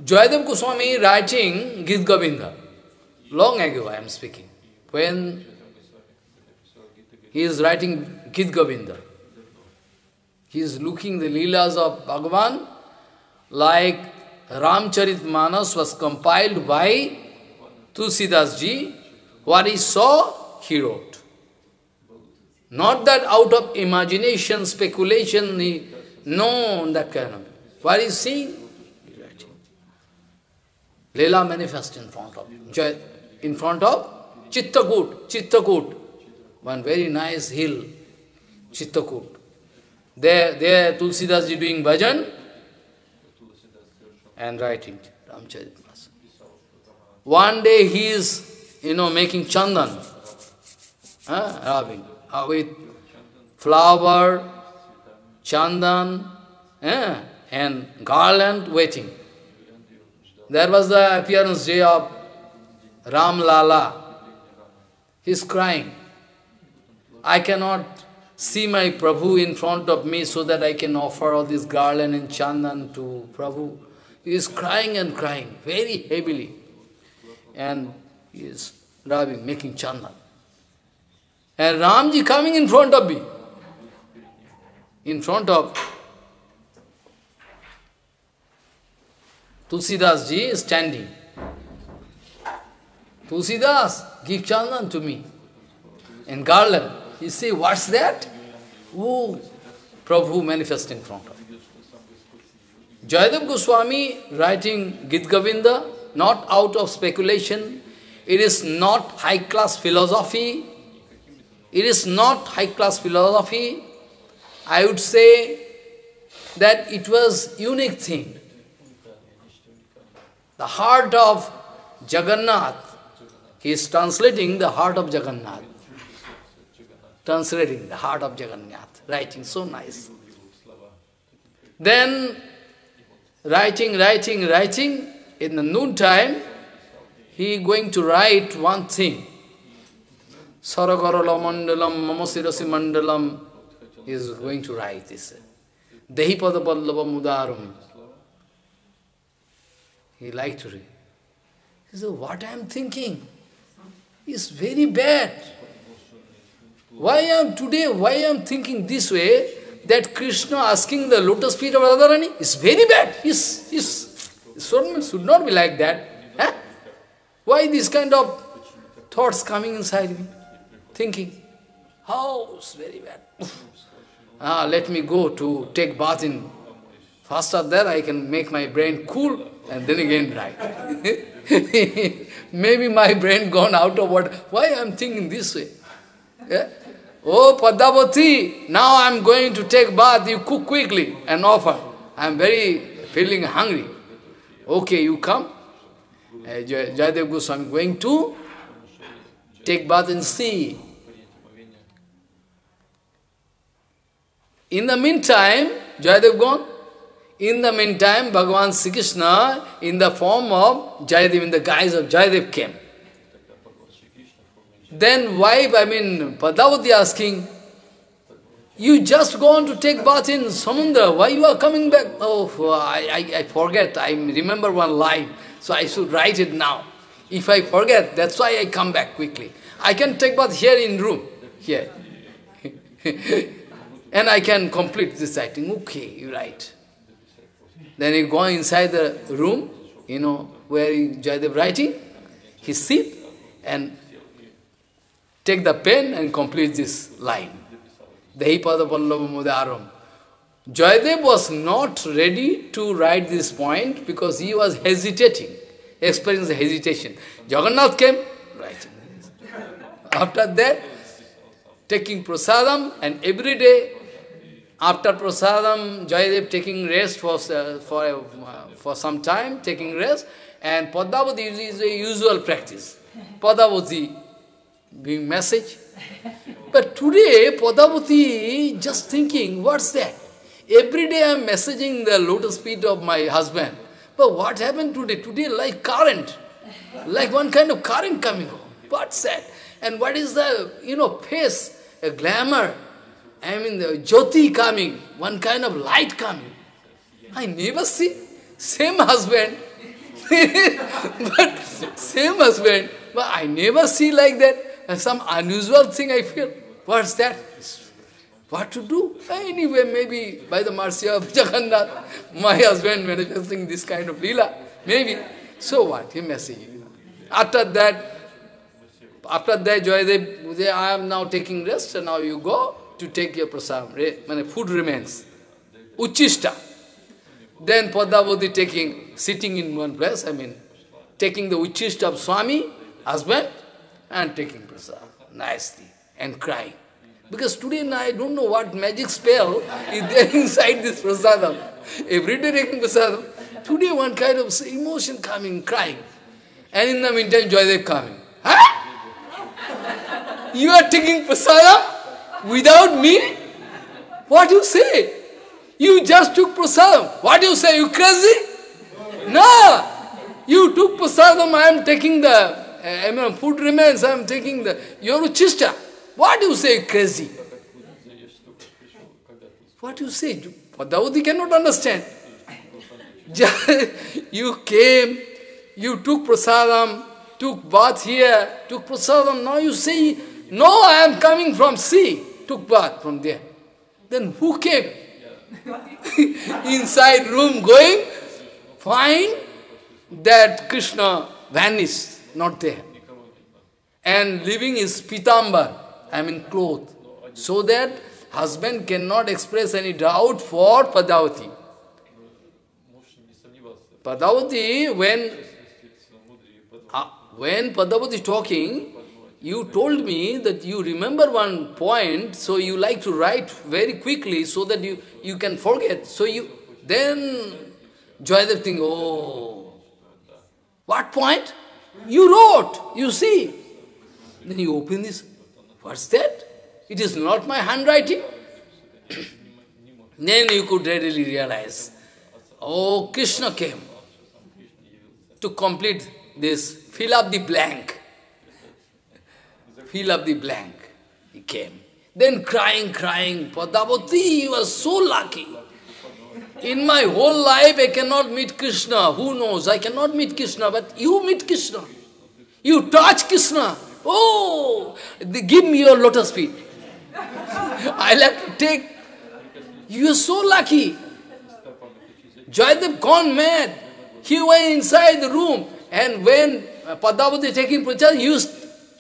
Jayadeva Goswami writing Gita Govinda. Long ago I am speaking, when he is writing Gita Govinda, he is looking the Leelas of Bhagavan like Ramcharitmanas was compiled by Tulsidas Ji. What he saw, he wrote. Not that out of imagination, speculation, no, that kind of. What he is seeing, he is writing. Leela manifests in front of him. In front of Chittakut, one very nice hill, Chittakut. There Tulsidas Ji doing bhajan and writing Ramcharitamrita. One day he is, making chandan, rubbing with flower, chandan, and garland waiting. There was the appearance day of Ram Lala. He is crying. I cannot see my Prabhu in front of me so that I can offer all this garland and chandan to Prabhu. He is crying and crying very heavily. And he is rubbing, making chandan. And Ramji coming in front of me. In front of Tulsidas ji is standing. Tulsidas, give chandan to me. And garland. He say, what's that? Oh, Prabhu manifesting in front of him. Jayadev Goswami writing Gita Govinda, not out of speculation. It is not high-class philosophy. It is not high-class philosophy. I would say that it was unique thing. The heart of Jagannath. He is translating the heart of Jagannath. Translating the heart of Jagannath, writing so nice. Then, writing, in the noontime, he going to write one thing. Saragarola mandalam, mamasirasi mandalam, he is going to write this. Dehipada pallava mudarum. He liked to read. He said, what I am thinking is very bad. Why I am thinking this way, that Krishna asking the lotus feet of Radharani is very bad. His sermon should not be like that. Huh? Why these kind of thoughts coming inside me? Thinking, how it's very bad. Let me go to take bath in. Faster there I can make my brain cool and then again right. Maybe my brain gone out of what. Why I am thinking this way? Yeah? Oh, Padmavati, now I am going to take bath, you cook quickly and offer. I am feeling hungry. Okay, you come. Jayadev Goswami is going to take bath and see. In the meantime, Jayadev gone. In the meantime, Bhagavan Sri Krishna in the form of Jayadev, in the guise of Jayadev came. Then Padmavati asking, you just gone to take bath in Samundra, why you are coming back? Oh, I forget, I remember one line, so I should write it now. If I forget, that's why I come back quickly. I can take bath here in room, here. And I can complete this writing. Okay, you write. Then he go inside the room, where Jayadev writing, he sit and take the pen and complete this line. Dehipada pallava mudaram. Jayadev was not ready to write this point because he was hesitating, experienced hesitation. Jagannath came, writing. After that, taking prasadam, and every day after prasadam, Jayadev taking rest for some time, taking rest, and Padmavati is a usual practice. Padmavati giving message. But today, Padmavati just thinking, what's that? Every day I'm messaging the lotus feet of my husband. But what happened today? Today, like current, like one kind of current coming on. What's that? And what is the, face, a glamour? The jyoti coming, one kind of light coming. I never see. Same husband. But I never see like that. And some unusual thing I feel. What's that? What to do? Anyway, maybe by the mercy of Jagannath, my husband manifesting this kind of leela. Maybe. So what? He messaged. After that, Jayadev, I am now taking rest, and now you go to take your prasadam. Food remains. Uchishta. Then Padmavati sitting in one place, taking the uchishta of Swami, husband, and taking prasadam nicely and crying. Because today I don't know what magic spell is there inside this prasadam. Every day taking prasadam. Today one kind of emotion coming, crying. And in the meantime, Jayadev coming. Huh? You are taking prasadam without me? What do you say? You just took prasadam. What do you say? You crazy? No. You took prasadam, I am taking the I mean, food remains, I am taking the Yoruchista. What do you say, crazy? What do you say? Daudi cannot understand. You came, you took prasadam, took bath here, took prasadam, now you say, no, I am coming from sea, took bath from there. Then who came? Inside room going, find that Krishna vanished, not there. And leaving his pitambar, I mean cloth, so that husband cannot express any doubt for Padavati. Padavati, when Padavati is talking, you told me that you remember one point, so you like to write very quickly so that you can forget. So you then Joyadev thinks, oh, what point? You wrote, you see. Then you open this, what's that? It is not my handwriting. Then you could readily realize, oh, Krishna came to complete this, fill up the blank. Fill up the blank. He came. Then crying, Padavati, you are so lucky. In my whole life, I cannot meet Krishna. Who knows? I cannot meet Krishna, but you meet Krishna. You touch Krishna. Oh, give me your lotus feet. I'll have to take. You are so lucky. Joyadev gone mad. He went inside the room. And when Padavati taking prasadam, he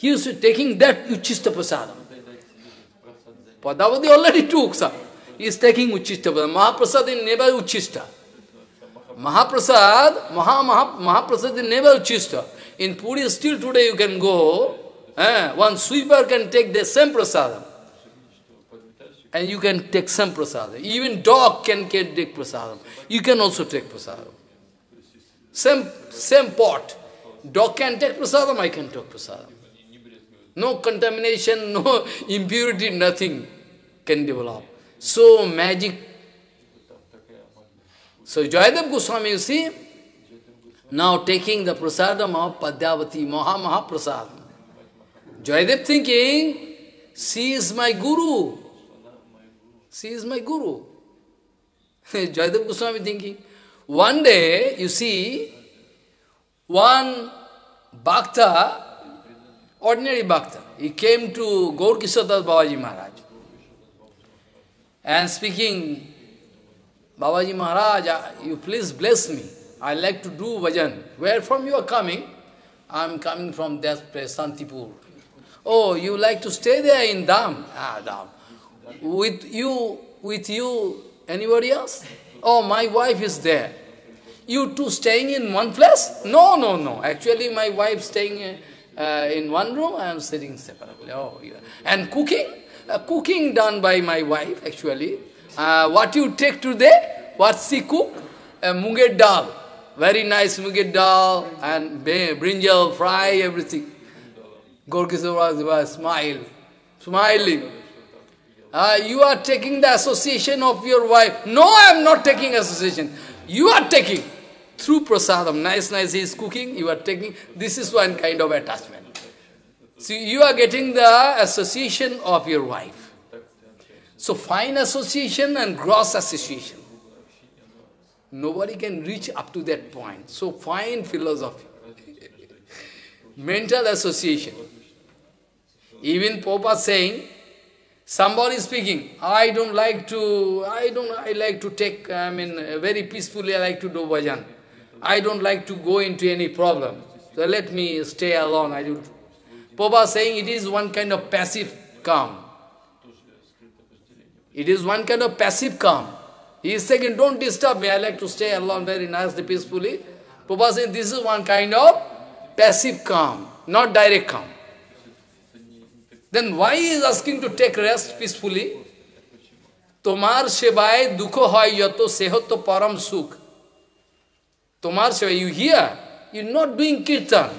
used taking that Uchista prasadam. Padavati already took some. He is taking Uchista prasadam. Mahaprasad is never Uchista. Mahaprasad is never Uchista. In Puri still today you can go. One sweeper can take the same prasadam. And you can take some prasadam. Even dog can take prasadam. You can also take prasadam. Same pot. Dog can take prasadam, I can take prasadam. No contamination, no impurity, nothing can develop. So magic. So Joyadev Goswami, you see, now taking the prasadam of Padavati, Mahaprasadam. Joyadev thinking, she is my guru. She is my guru. Joyadev Goswami thinking, one day, you see, one bhakta, ordinary bhakta, he came to Gaur Kishore Das Babaji Maharaj. And speaking, Babaji Maharaj, you please bless me. I like to do bhajan. Where from you are coming? I am coming from that place, Santipur. Oh, you like to stay there in Dham? Ah, Dham. With you, anybody else? Oh, my wife is there. You two staying in one place? No. Actually, my wife staying in one room. I am sitting separately. Oh, yeah. And cooking? Cooking done by my wife, actually. What you take today? What she cook? Munger dal. Very nice munger dal and brinjal, fry, everything. Gaur Kishore was smiling. You are taking the association of your wife. No, I am not taking association. You are taking. Through prasadam, nice he is cooking, you are taking. This is one kind of attachment. So you are getting the association of your wife. So fine association and gross association. Nobody can reach up to that point. So fine philosophy. Mental association. Even Popa saying, somebody speaking, I like to take, I mean, very peacefully I like to do bhajan. I don't like to go into any problem. So let me stay alone. Popa saying it is one kind of passive calm. It is one kind of passive calm. He is saying, don't disturb me, I like to stay alone very nicely, peacefully. Popa saying this is one kind of passive calm, not direct calm. Then why is asking to take rest peacefully? Tomar Shevai Dukho Hai Yato Sehoto Param Sukh. Tomar Shevai, you hear? You are not doing kirtan.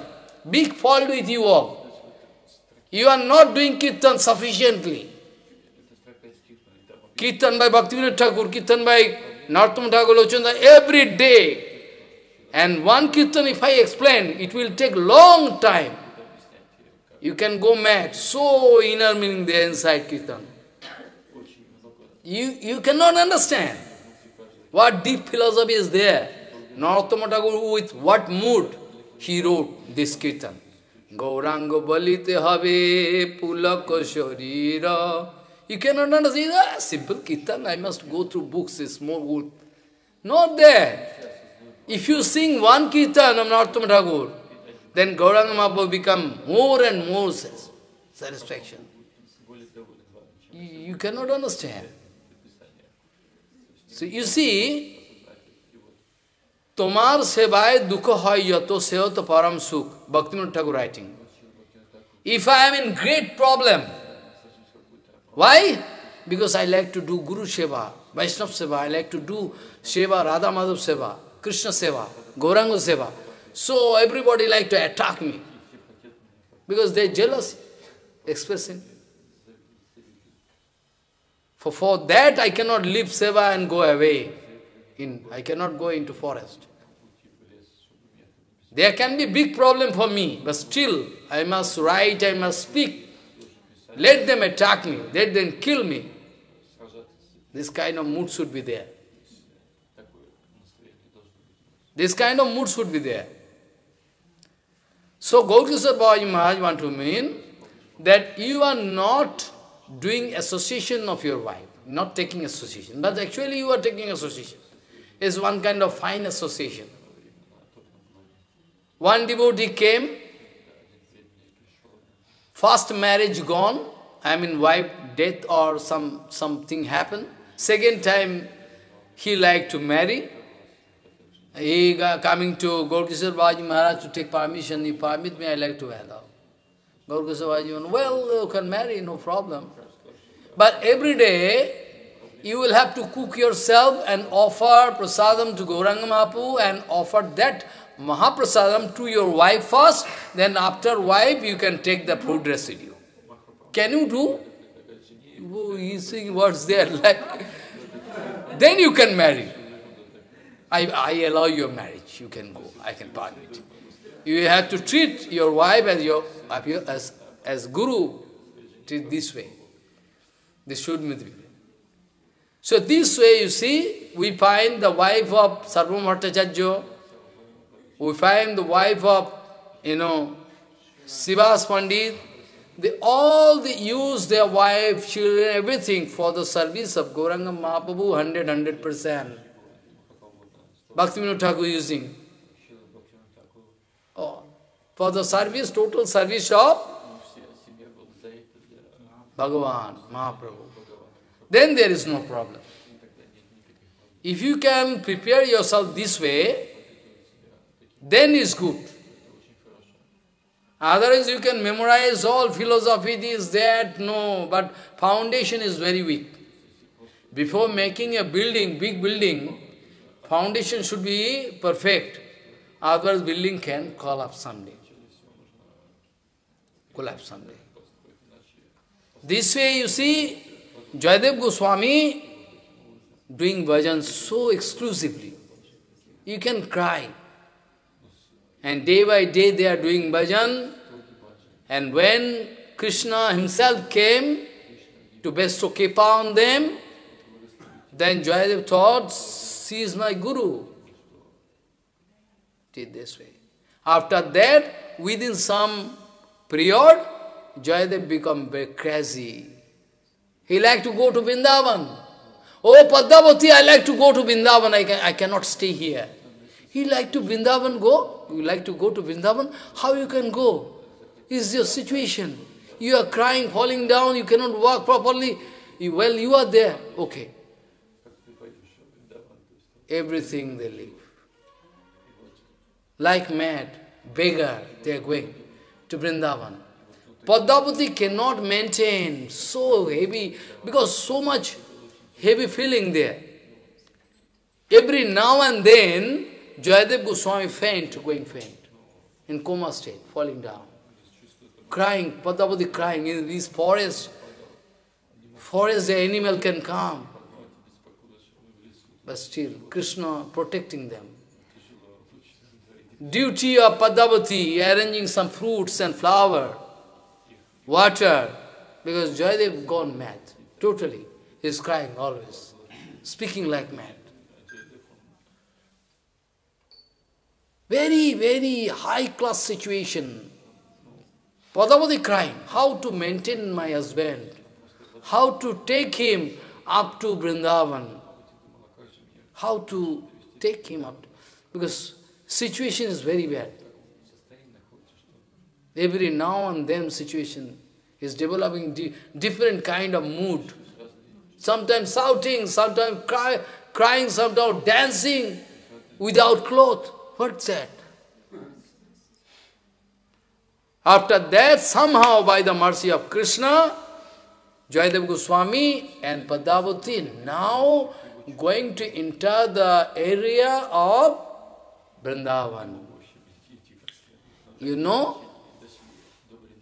Big fault with you all. You are not doing kirtan sufficiently. Kirtan by Bhaktivinoda Thakur, Kirtan by Narottam Thakur, Lochandana, every day. And one Kirtan, if I explain, it will take long time. You can go mad. So inner meaning there inside Kirtan. You cannot understand what deep philosophy is there. Narottama Thakur, with what mood he wrote this Kirtan. Gauranga balite have pulaka sharira. You cannot understand. Ah, simple Kirtan, I must go through books, it's more good. Not there. If you sing one Kirtan of Narottama Thakur, then Gauranga Mahaprabhu become more and more satisfaction. You cannot understand. So you see, Tomar sevai dukha hai yato sevato param sukh. Bhaktivinoda Thakur writing. If I am in great problem, why? Because I like to do Guru Seva, Vaishnava Seva, I like to do Seva, Radha Madhav Seva, Krishna Seva, Gauranga Seva. So everybody like to attack me, because they are jealous, expressing. For that I cannot leave Seva and go away. I cannot go into forest. There can be big problem for me, but still I must write, I must speak. Let them attack me, let them kill me. This kind of mood should be there. This kind of mood should be there. So Gaurkishore Babaji Maharaj want to mean that you are not doing association of your wife, not taking association, but actually you are taking association. It's one kind of fine association. One devotee came, first marriage gone, I mean wife death or something happened. Second time he liked to marry. He coming to Gaurkishore Babaji Maharaj to take permission. He permit me, I like to allow. Gaurkishore Babaji, well, you can marry, no problem. But every day, you will have to cook yourself and offer prasadam to Gauranga Mahaprabhu and offer that Mahaprasadam to your wife first, then after wife you can take the food residue. Can you do? Oh, you see what's there like. Then you can marry. I allow your marriage, you can go, I can permit. You have to treat your wife as your as Guru, treat this way. This should be. So this way, you see, we find the wife of Sarvam Bhattacharya, we find the wife of, Sivas Pandit. They all use their wife, children, everything for the service of Gauranga Mahaprabhu, 100%. Bhaktivinoda Thakur using. Oh, for the service, total service of Bhagavan, Mahaprabhu. Then there is no problem. If you can prepare yourself this way, then it's good. Otherwise you can memorize all philosophy, this, that, no, but foundation is very weak. Before making a building, big building, foundation should be perfect. Otherwise building can collapse someday. Collapse someday. This way you see, Jayadeva Goswami doing bhajan so exclusively. You can cry. And day by day they are doing bhajan. And when Krishna himself came to bestow Kripa on them, then Jayadeva thought, she is my Guru. Did this way. After that, within some period, Jayadeva became very crazy. He liked to go to Vrindavan. Oh, Padmavati, I like to go to Vrindavan. I cannot stay here. He liked to Vrindavan go. You like to go to Vrindavan? How you can go? Is your situation. You are crying, falling down. You cannot walk properly. Well, you are there. Okay. Everything they leave. Like mad, beggar, they are going to Vrindavan. Padmavati cannot maintain so heavy, because so much heavy feeling there. Every now and then, Jayadeva Goswami going faint, in coma state, falling down. Crying, Padmavati crying in this forest, forest the animal can come. But still, Krishna protecting them. Duty of Padmavati, arranging some fruits and flower, water, because Jayadev gone mad, totally. He is crying always, speaking like mad. Very, very high-class situation. Padmavati crying, how to maintain my husband, how to take him up to Vrindavan, how to take him up, because situation is very bad. Every now and then situation is developing different kind of mood. Sometimes shouting, sometimes crying, sometimes dancing without clothes. What's that? After that, somehow by the mercy of Krishna, Jayadeva Goswami and Padmavati now going to enter the area of Vrindavan. You know,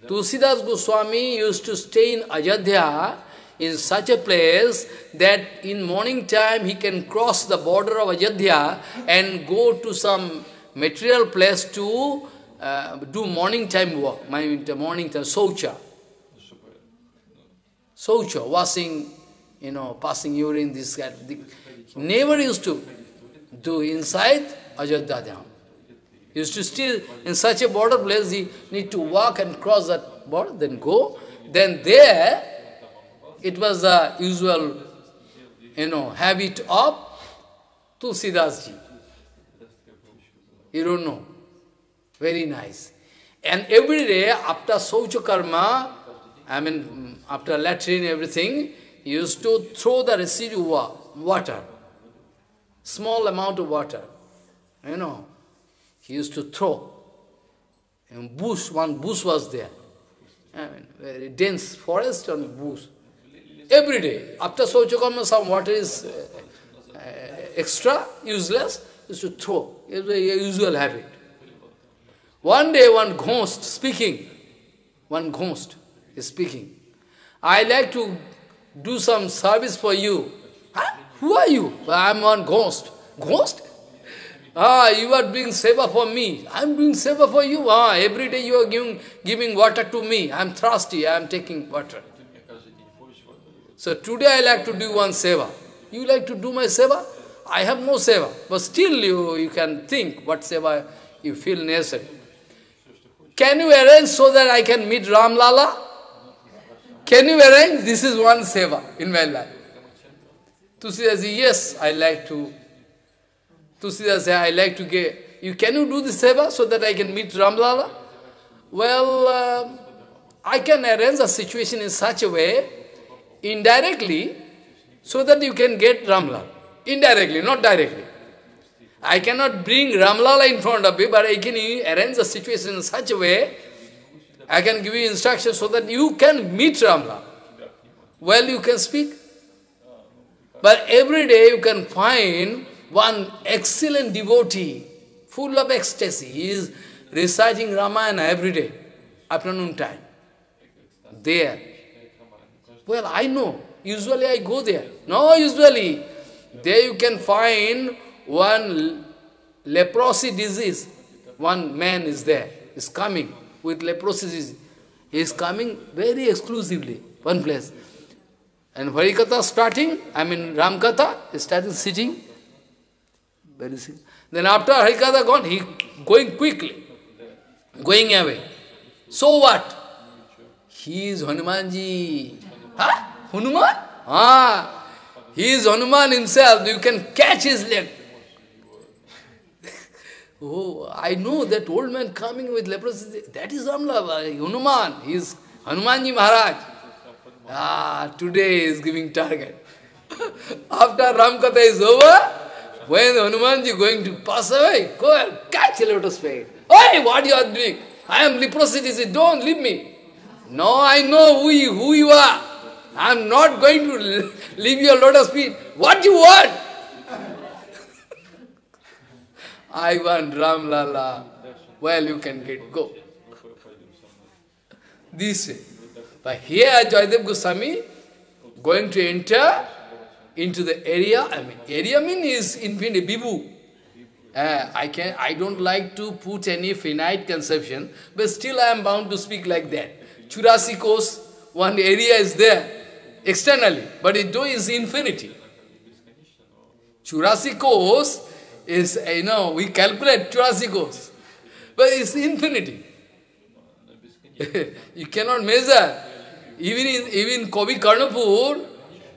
Tulsidas Goswami used to stay in Ayodhya in such a place that in morning time he can cross the border of Ayodhya and go to some material place to do morning time work, morning time, Saucha. Saucha, washing, you know, passing urine, this guy. Never used to do inside Ajodhya Dham. Used to still, in such a border place, he need to walk and cross that border, then go. Then there, it was the usual, you know, habit of Tulsidas Ji. You don't know. Very nice. And every day, after Saucha Karma, after latrine, everything, he used to throw the residue water, small amount of water. You know, he used to throw. And bush, one bush was there. Very dense forest and bush. Every day, after Saucha Karma, some water is extra, useless, he used to throw. It's a usual habit. One day, one ghost speaking, I like to do some service for you. Huh? Who are you? I am one ghost. Ghost? Ah, you are doing seva for me. I am doing seva for you. Ah, every day you are giving water to me. I am thirsty. I am taking water. So today I like to do one seva. You like to do my seva? I have no seva. But still you can think what seva you feel necessary. Can you arrange so that I can meet Ram Lala? Can you arrange? This is one seva in my life. Tulsidas says, yes, I like to. Tulsidas says, I like to get. Can you do the seva so that I can meet Ram Lala? Well, I can arrange the situation in such a way, indirectly, so that you can get Ram Lala. Indirectly, not directly. I cannot bring Ram Lala in front of you, but I can arrange the situation in such a way, I can give you instructions so that you can meet Ram Lala. Well, you can speak. But every day you can find one excellent devotee, full of ecstasy. He is reciting Ramayana every day, afternoon time. There. Well, I know. Usually I go there. No, usually. There you can find one leprosy disease. One man is there, is coming with leprosy disease. He is coming very exclusively, one place. And Harikatha starting, Ramkatha is starting sitting. Very simple. Then after Harikatha gone, he going quickly, going away. So what? He is Hanumanji. Huh? Hanuman? Ah. He is Hanuman himself, you can catch his leg. Oh, I know that old man coming with leprosy, that is Ramlala, Hanuman, he is Hanumanji Maharaj. Ah, today he is giving target. After Ramkatha is over, when Hanumanji going to pass away, go and catch a lotus feet. Hey, what you are doing? I am leprosy disease, don't leave me. No, I know who you are. I am not going to leave your lotus feet. What do you want? I want Ram Lala. Well, you can go. This way. But here, Jayadeva Goswami going to enter into the area. I mean, area means is infinite, vibhu. I don't like to put any finite conception, but still I am bound to speak like that. 84 kos, one area is there externally, but it though is infinity. 84 kos is, we calculate 84 kos, but it's infinity. You cannot measure. Even Kavi Karnapur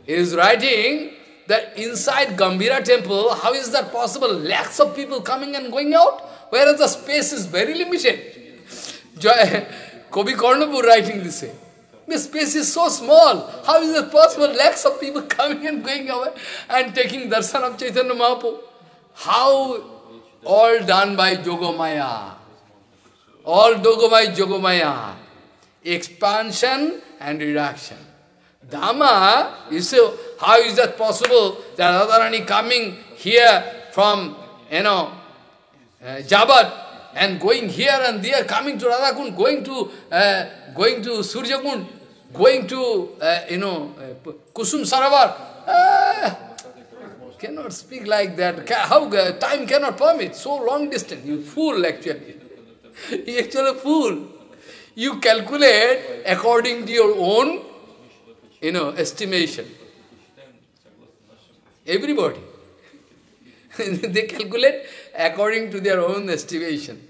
is writing that inside Gambhira temple, how is that possible? Lakhs of people coming and going out, whereas the space is very limited. Kavi Karnapur writing this way. The space is so small. How is it possible? Lakhs of people coming and going away and taking darshan of Chaitanya Mahaprabhu. How? All done by Yogamaya. All done by Yogamaya. Expansion and reduction. Dhamma, you say, how is that possible? That Radharani coming here from, Jabat, and going here and there, coming to Radhakund, going to Suryakund, going to, Kusum Saravar. Cannot speak like that. How time cannot permit? So long distance. You fool, actually. You actually fool. You calculate according to your own, estimation. Everybody. They calculate according to their own estimation.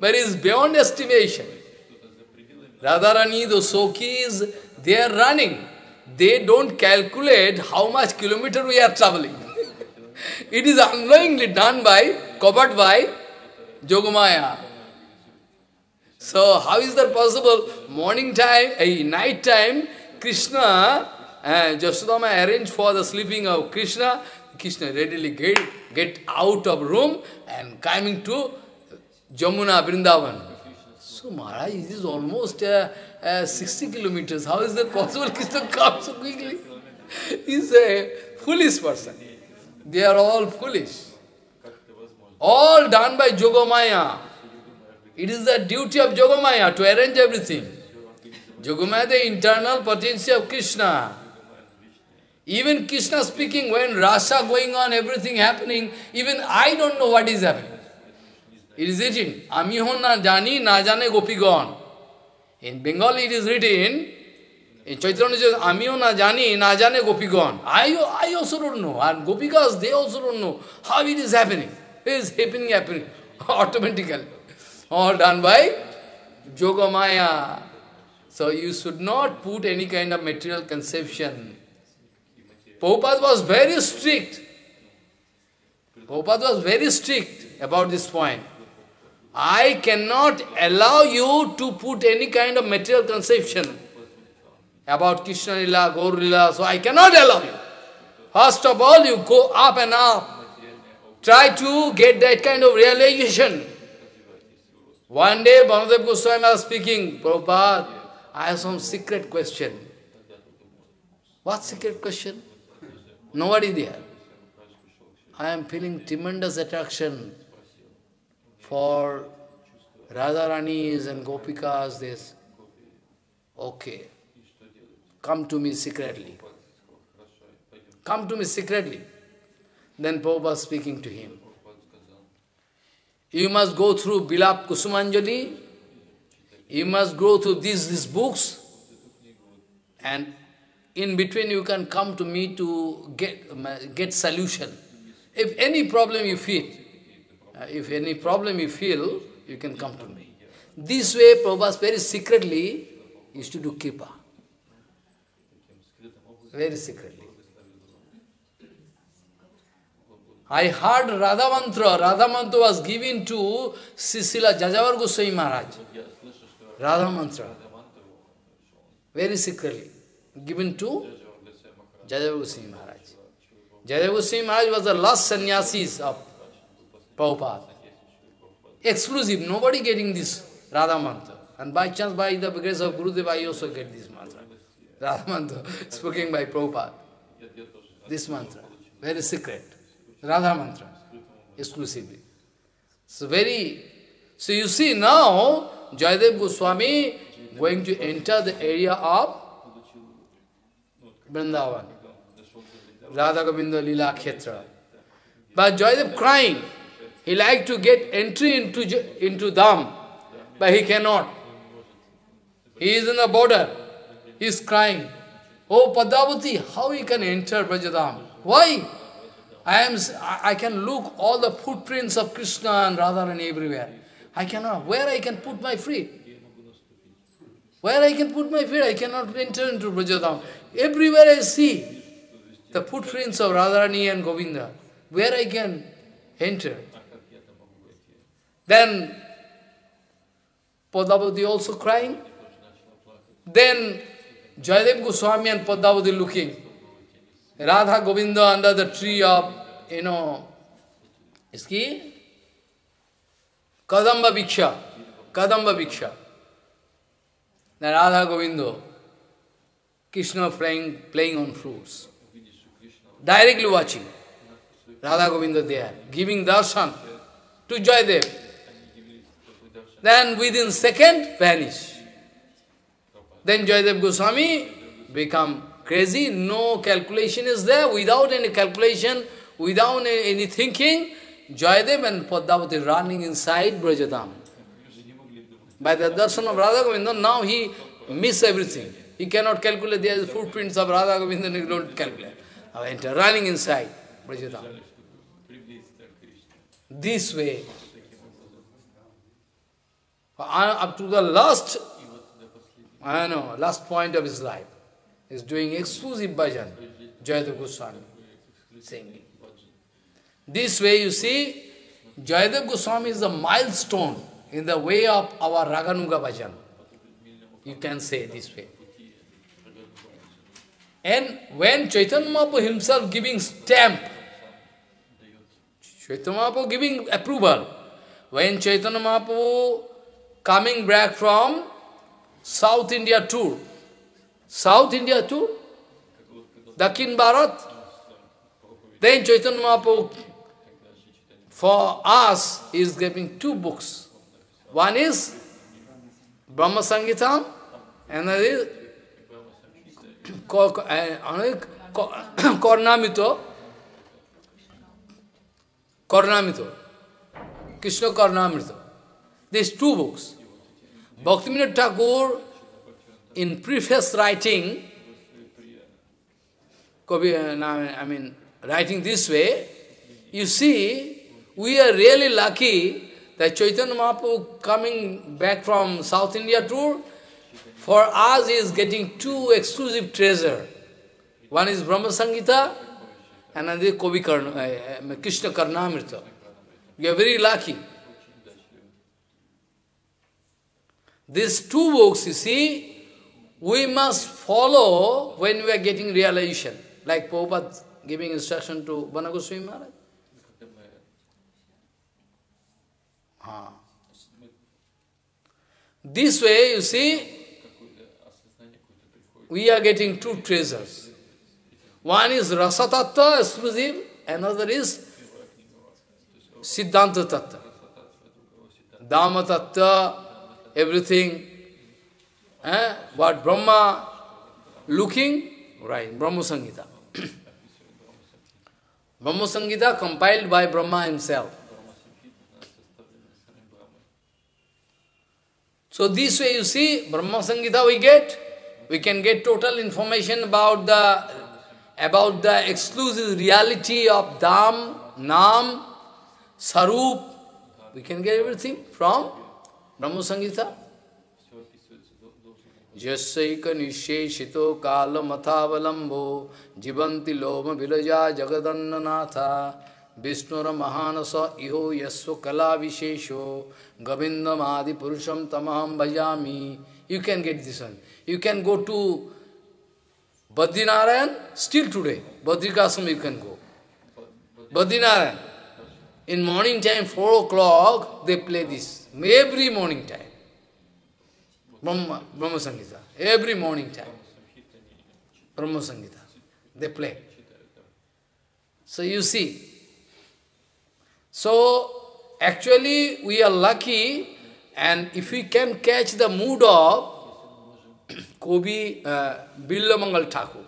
But it's beyond estimation. Radharani, the Sokhis, they are running. They don't calculate how much kilometer we are traveling. It is unknowingly done by, covered by Yogamaya. So how is that possible? Morning time, night time, Krishna, Jashodama arranged for the sleeping of Krishna. Krishna readily get out of room and coming to Jamuna, Vrindavan. So Maharaj, it is almost 60 kilometers. How is that possible? Krishna comes so quickly. He is a foolish person. They are all foolish. All done by Yogamaya. It is the duty of Yogamaya to arrange everything. Yogamaya, the internal potency of Krishna. Even Krishna speaking, when rasa going on, everything happening, even I don't know what is happening. It is written, Amihon na jani na jane gopigon. In Bengali it is written, in Chaitanya says, Amihon na jane gopigon. I also don't know, and gopikas, they also don't know how it is happening. It is happening, automatically. All done by Yogamaya. So you should not put any kind of material conception. Prabhupada was very strict. Prabhupada was very strict about this point. I cannot allow you to put any kind of material conception about Krishna Lila, Gaur Lila, so I cannot allow you. First of all, you go up and up. Try to get that kind of realization. One day, Vanadev Goswami was speaking, Prabhupada, I have some secret question. What secret question? Nobody there. I am feeling tremendous attraction for Radharani's and Gopikas, this. Okay. Come to me secretly. Come to me secretly. Then Prabhupada speaking to him. You must go through Bilap Kusumanjali. You must go through these books. And in between you can come to me to get solution. If any problem you feel, you can come to me. This way Prabhupada very secretly used to do Kripa. Very secretly. I heard Radha Mantra. Radha Mantra was given to Sisila Jajavar Goswami Maharaj. Radha Mantra. Very secretly. Given to Jajavar Goswami Maharaj. Jajavar Goswami Maharaj was the last sannyasis of Prabhupada. Exclusive, nobody getting this Radha Mantra. And by chance, by the grace of Gurudev, I also get this mantra. Radha Mantra, spoken by Prabhupada. This mantra, very secret. Radha Mantra, exclusively. So you see now, Jayadev Goswami going to enter the area of Vrindavan, Radha Govinda Lila Khetra. But Joydev crying, he liked to get entry into Dham, but he cannot. He is in the border, he is crying, oh Padmavati, how he can enter Vrajadham? Why? I can look all the footprints of Krishna and Radharani everywhere. I cannot. Where I can put my feet? Where I can put my feet? I cannot enter into Vrajadham. Everywhere I see the footprints of Radharani and Govinda. Where I can enter? Then Padmavati also crying. Then Jayadev Goswami and Padmavati looking. Radha Govinda under the tree of, iski? Kadamba Bhiksha. Kadamba Bhiksha. Then Radha Govinda, Krishna playing on flutes. Directly watching. Radha Govinda there, giving darshan to Jayadev. Then within second, vanish. Then Jayadev Goswami become crazy, no calculation is there, without any calculation, without any thinking, Jayadev and Padmavati running inside Vrajadham. By the darshan of Radha Govinda, now he miss everything. He cannot calculate, there are the footprints of Radha Govinda, he don't calculate. Now enter, running inside Vrajadham. This way, up to the last, last point of his life, is doing exclusive bhajan, Jayadev Goswami, singing. This way you see, Jayadev Goswami is the milestone in the way of our Raganuga bhajan. You can say this way. And when Chaitanya Mahaprabhu himself giving stamp, Chaitanya Mahaprabhu giving approval, when Chaitanya Mahaprabhu coming back from South India tour, Dakin Bharat. Then Chaitanya Mahaprabhu for us is giving two books. One is Brahma Sangeetam, and another is Kornamrita. Krishna Kornamrita. These two books. Bhaktivinoda Thakur in preface writing, writing this way, you see, we are really lucky that Chaitanya Mahaprabhu coming back from South India tour, for us is getting two exclusive treasure. One is Brahma Sangeeta, and another is Krishna Karnamrita. We are very lucky. These two books, you see, we must follow when we are getting realization. Like Prabhupada giving instruction to Vana Goswami Maharaj. This way, you see, we are getting two treasures. One is Rasa Tattva, exclusive, another is Siddhanta Tattva. Dhamma Tattva, everything. But Brahma looking, right, Brahma Sangeeta. Brahma Sangeeta compiled by Brahma himself. So this way you see, Brahma Sangeeta we can get total information about the exclusive reality of Dham, Nam, Sarup. We can get everything from Brahma Sangeeta. Jasaika nisheshito kala matavalambo jibanti loma vilaja jagadananatha vishnura mahanasa iho yasva kala vishesho gavindam adi purusham tamaham bhajami. You can get this one. You can go to Badrinarayan still today. Badrikasam you can go. Badrinarayan. In morning time, 4 o'clock, they play this. Every morning time. Brahma Sangeeta. Every morning time. Brahma Sangeeta. They play. So you see. So actually we are lucky, and if we can catch the mood of Birla Mangal Thakur,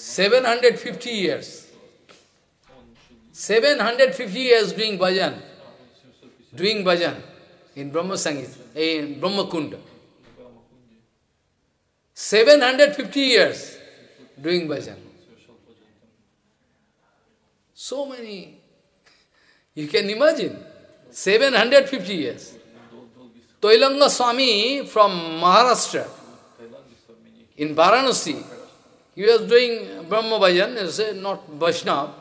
750 years. 750 years doing bhajan in Brahma Sangita, in Brahma Kunda. 750 years doing bhajan. So many, you can imagine, 750 years. Toilanga Swami from Maharashtra, in Varanasi, he was doing Brahma Bhajan, not Vaishnava,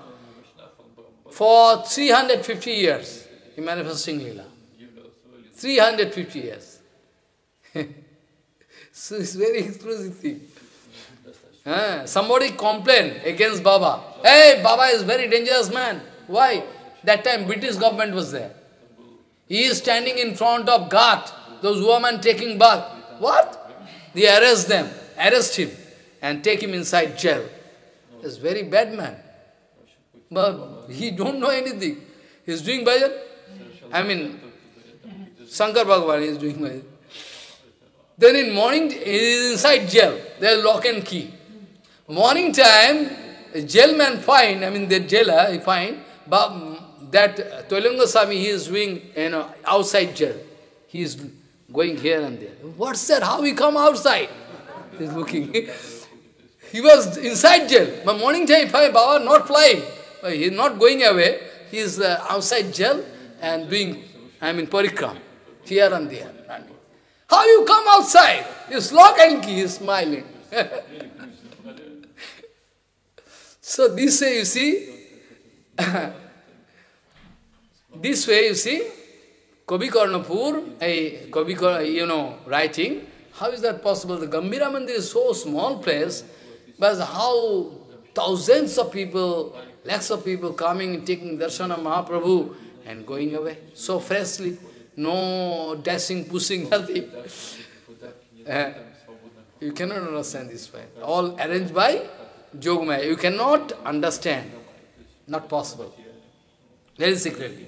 for 350 years, he manifesting Leela. 350 years. So it's very exclusive thing. Somebody complained against Baba. Hey, Baba is very dangerous man. Why? That time British government was there. He is standing in front of Ghat, those women taking bath. What? They arrest them, arrest him, and take him inside jail. He's a very bad man. But he don't know anything. He's doing bhajan. I mean, Shankar Bhagavan is doing bhajan. Then in morning, he is inside jail. There is lock and key. Morning time, a jailman find, I mean the jailer, he find, that Toilanga Swami, he is doing, outside jail. He is going here and there. What's that? How he come outside? He is looking. He was inside jail. But morning time, he find Baba not flying. He is not going away. He is outside jail and doing, parikram. Here and there. How you come outside? It's lock and key, he's smiling. So this way you see, Kavi Karnapur, writing, how is that possible? The Gambira Mandir is so small place, but how thousands of people, lakhs of people coming and taking darshan of Mahaprabhu and going away so freshly. No dashing, pushing, nothing. You cannot understand this way. All arranged by Yogamaya. You cannot understand. Not possible. Very secretly.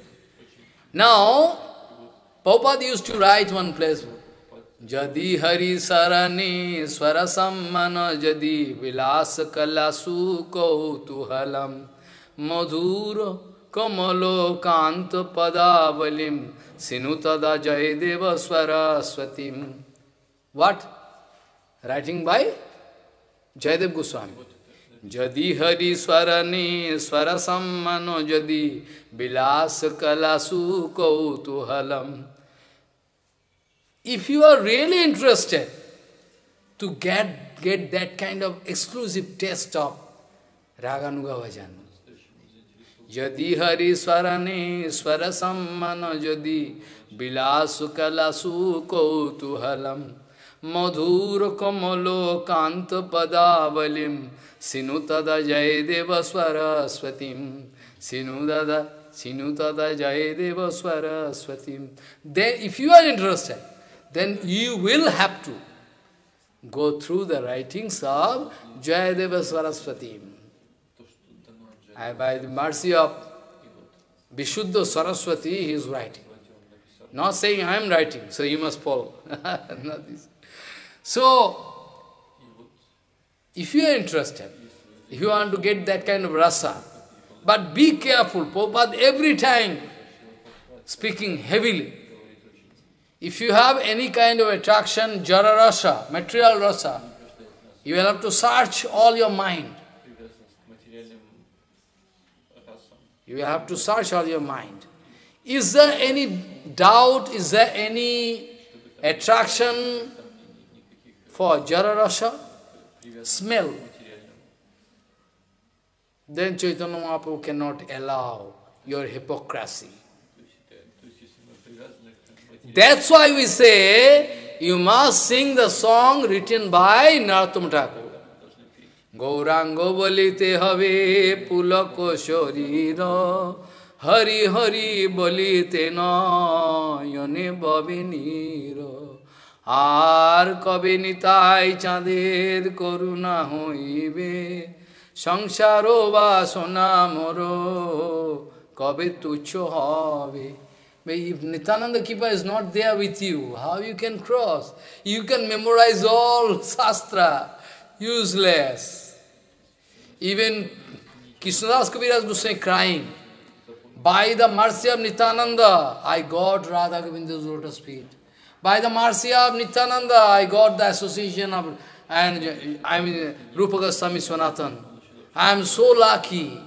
Now, Prabhupada used to write one place. Jadi hari sarani swarasammana jadi vilasa kalasu kautuhalam madhuro kamalo kanta padavalim sinutada jayadeva swaraswatim. What? Writing by Jayadev Goswami. Jadi hari swarani swarasammano jadi vilas kalasu kautuhalam. If you are really interested to get that kind of exclusive taste of Raganuga Bhajan, Jadi hari swarane swarasammana jadi vilasu kalasu kautuhalam madhur kamalo kanta padavalim sinutada jayadeva swaraswatim sinutada jayadeva swaraswatim. Then if you are interested, then you will have to go through the writings of Jayadeva Swaraswatim. By the mercy of Vishuddha Saraswati, he is writing. Not saying I am writing, so you must follow. Not this. So, if you are interested, if you want to get that kind of rasa, but be careful, Prabhupada every time speaking heavily. If you have any kind of attraction, jara rasa, material rasa, you will have to search all your mind. You have to search all your mind. Is there any doubt? Is there any attraction for jara rasa? Smell. Then Chaitanya Mahaprabhu cannot allow your hypocrisy. That's why we say you must sing the song written by Narottam Thakur. Gaurango bolite have pulako shorira hari hari bolite na yone babiniro ar kabinitai chander koruna hoibe sangsaro vasona moro kabe tucho have. If Nityananda Kipa is not there with you, how you can cross? You can memorize all Shastra. Useless. Even Krishnadas Kaviraj Goswami crying, by the mercy of Nityananda, I got Radha Govinda's lotus feet. By the mercy of Nityananda, I got the association of, and I mean, Rupa Goswami Sanatan. I am so lucky.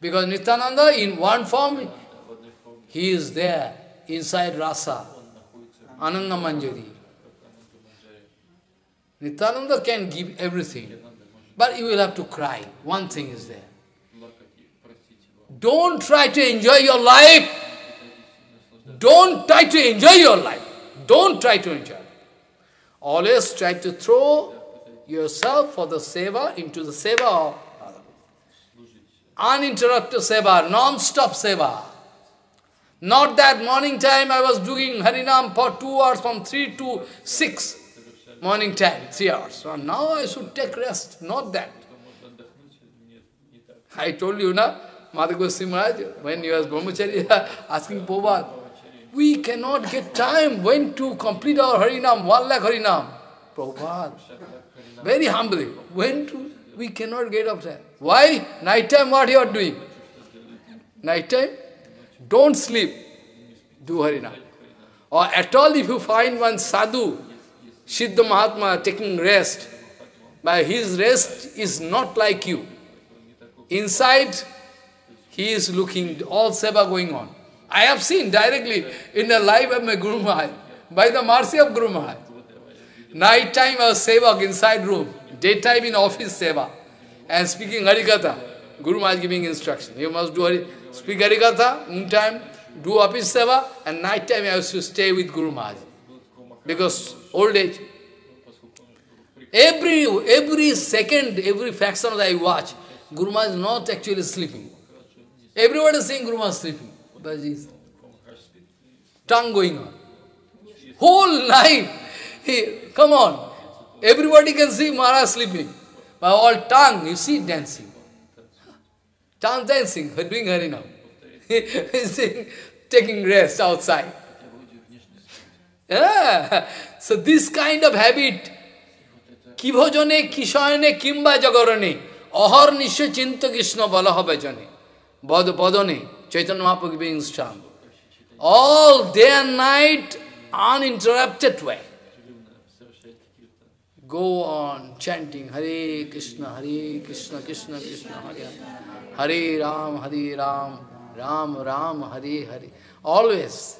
Because Nityananda, in one form, he is there, inside Rasa, Ananda Manjari. Nityananda can give everything, but you will have to cry. One thing is there. Don't try to enjoy your life. Don't try to enjoy your life. Don't try to enjoy it. Always try to throw yourself for the seva, into the seva of uninterrupted seva, non-stop seva. Not that morning time I was doing Harinam for 2 hours, from 3 to 6. Morning time, 3 hours. So now I should take rest, not that. I told you, na, Madhava Goswami Maharaj, when he was Brahmachari, asking Prabhupada, we cannot get time when to complete our Harinam, 1 lakh Harinam. Prabhupada, very humbly, when to, we cannot get up there. Why? Night time what you are doing? Night time? Don't sleep. Do Harinam. Or at all if you find one sadhu, Siddha Mahatma taking rest, but his rest is not like you. Inside, he is looking, all seva going on. I have seen directly in the life of my Guru Maharaj, by the mercy of Guru Maharaj. Night time I was sevak inside room, daytime in office seva, and speaking Harikatha. Guru Maharaj giving instruction. You must do speak Harikatha, noontime, do office seva, and night time I used to stay with Guru Maharaj. Because old age, every second, every fraction that I watch, Guru Maharaj is not actually sleeping. Everyone is saying Guru Maharaj is sleeping, but his tongue going on. Whole night, come on, everybody can see Maharaj sleeping, but all tongue, you see dancing. Tongue dancing, doing Harinam. He's saying, taking rest outside. Yeah. So this kind of habit, Kibhojane, Kishayane, Kimba Jagarane, Ahar Nisha Chinta Krishna Balahabajane, Badane, Chaitanya Mahaprabhu being strong. All day and night, uninterrupted way. Go on chanting Hare Krishna, Hare Krishna, Krishna Krishna, Hare Hare Ram, Hare Ram, Ram Ram, Hare Hare. Always.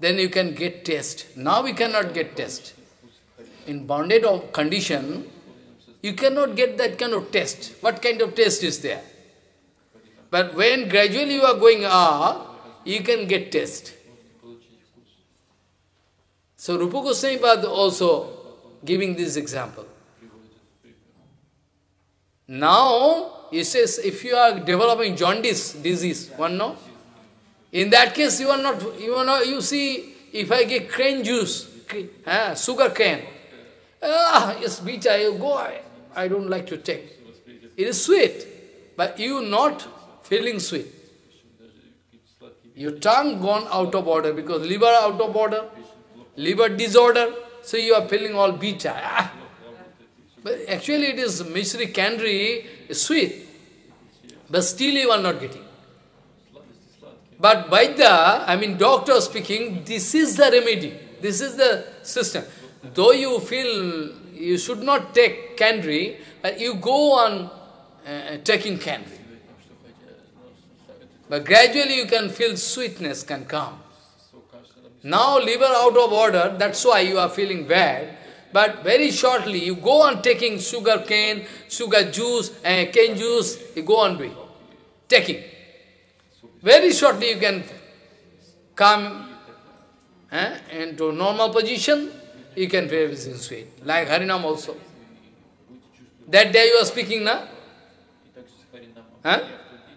Then you can get taste. Now we cannot get taste. In bonded condition, you cannot get that kind of taste. What kind of taste is there? But when gradually you are going up, you can get taste. So Rupa Goswami also giving this example. Now, he says, if you are developing jaundice disease, one know? In that case, you are not, you see, if I get cane juice, sugar cane, it's bitter, you go, I don't like to take. It is sweet, but you not feeling sweet. Your tongue gone out of order, because liver out of order, liver disorder, so you are feeling all bitter. But actually it is Mishri Kandri, sweet, but still you are not getting. But by the, I mean doctor speaking, this is the remedy, this is the system. Though you feel you should not take Kandri, but you go on taking Kandri. But gradually you can feel sweetness can come. Now liver out of order, that's why you are feeling bad. But very shortly you go on taking sugar cane, sugar juice, cane juice, you go on doing, taking. Very shortly you can come into normal position, you can feel everything sweet. Like Harinam also. That day you are speaking, na?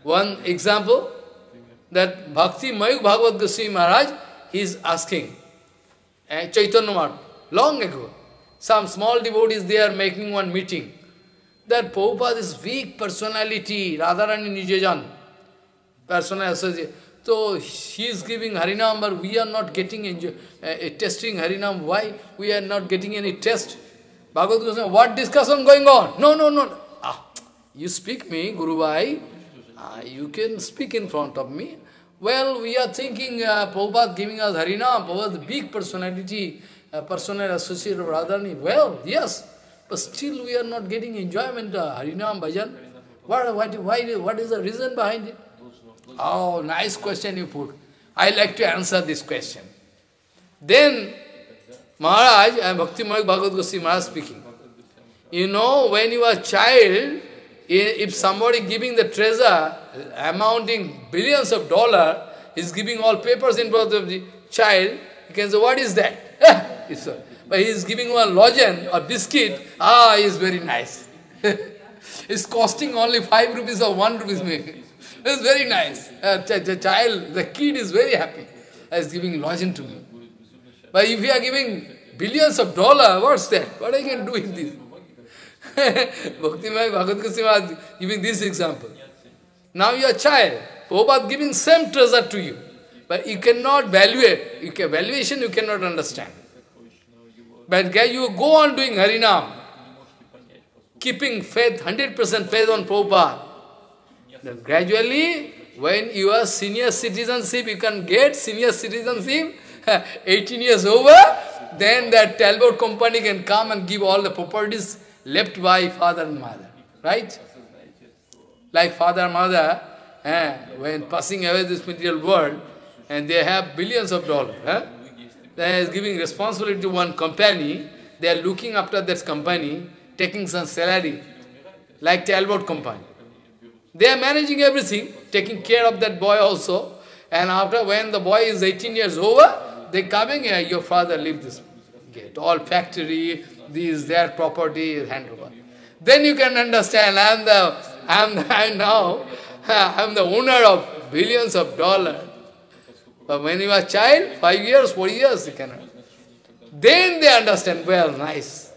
One example, that Bhakti Mayur Bhagavad Goswami Maharaj, he is asking, Chaitanya Mahaprabhu, long ago, some small devotees they are making one meeting, that Prabhupada is weak personality, Radharani Nijajan. Personal association. So he is giving Harinam, but we are not getting testing Harinam. Why? We are not getting any test. Bhagavad Goswami, what discussion going on? No, no, no. You speak me, Guru Bhai, you can speak in front of me. Well, we are thinking Prabhupada giving us Harinam, Prabhupada big personality, personal associate of Radharani. Well, yes, but still we are not getting enjoyment Harinam Bhajan. What is the reason behind it? Oh, nice question you put. I like to answer this question. Then, Maharaj, I am Bhakti Maharaj Bhagavad Goswami Maharaj speaking. You know, when you are a child, if somebody giving the treasure amounting billions of dollars, is giving all papers in front of the child, you can say, what is that? But he is giving one lojan or biscuit, ah, he is very nice. It's costing only 5 rupees or 1 rupees maybe. It's very nice. The kid is very happy. He's giving lojan to me. But if you are giving billions of dollars, what's that? What I can do with this? Bhakti Maharaj Bhagavad Goswami giving this example. Now you are a child, Prabhupada giving same treasure to you, but you cannot evaluate. You can, valuation you cannot understand. But you go on doing Harinam, keeping faith, 100% faith on Prabhupada. Then gradually, when you are senior citizenship, you can get senior citizenship, 18 years over, then that Talbot company can come and give all the properties left by father and mother, right? Like father and mother, when passing away this material world, and they have billions of dollars, they are giving responsibility to one company, they are looking after that company, taking some salary, like Talbot company. They are managing everything, taking care of that boy also, and after when the boy is 18 years over, they coming here, your father leave this gate, all factory, these, their property is handed over. Then you can understand, I'm the owner of billions of dollars. But when you are a child, 5 years, 4 years, you cannot. Then they understand, well, nice.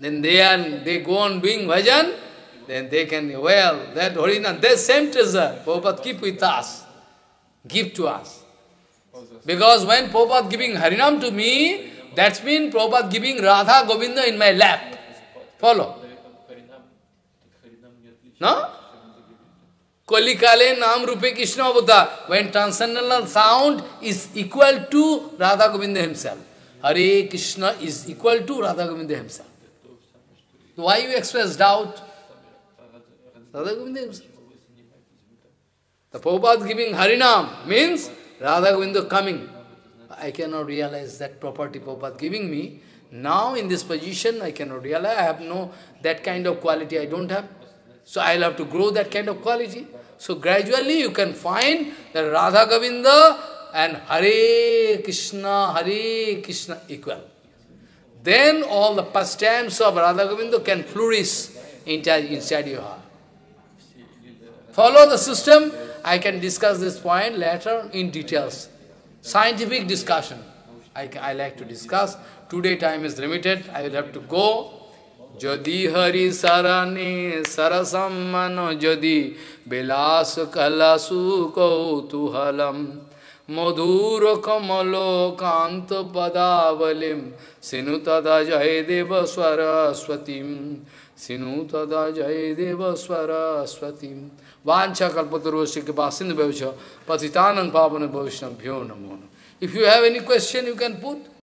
Then they go on doing bhajan, then they can, well, that Harinam, that same treasure, Prabhupada keep with us, give to us. Because when Prabhupada giving Harinam to me, that means Prabhupada giving Radha Govinda in my lap. Follow. No? Kali Kale Nam Rupe Krishna Buddha. When transcendental sound is equal to Radha Govinda himself. Hare Krishna is equal to Radha Govinda himself. So why you express doubt? Radha Govinda himself. The Prabhupada giving Harinam means Radha Govinda coming. I cannot realize that property Prabhupada giving me. Now in this position, I cannot realize. I have no that kind of quality I don't have. So I'll have to grow that kind of quality. So gradually you can find that Radha Govinda and Hare Krishna equal. Then all the pastimes of Radha Govinda can flourish inside your heart. Follow the system. I can discuss this point later in details. Scientific discussion. I like to discuss. Today time is limited. I will have to go. Jodi hari sarane sarasam mano jodi vilas kalasu kautuhalam madhur kamalo kanta padavalim sinutada jai deva swaraswatim sinutada jai deva swaraswatim Vancha kalpatarosya kipasindhu bhavishya patitanam pavana bhavishnam bhyo namo. If you have any question, you can put.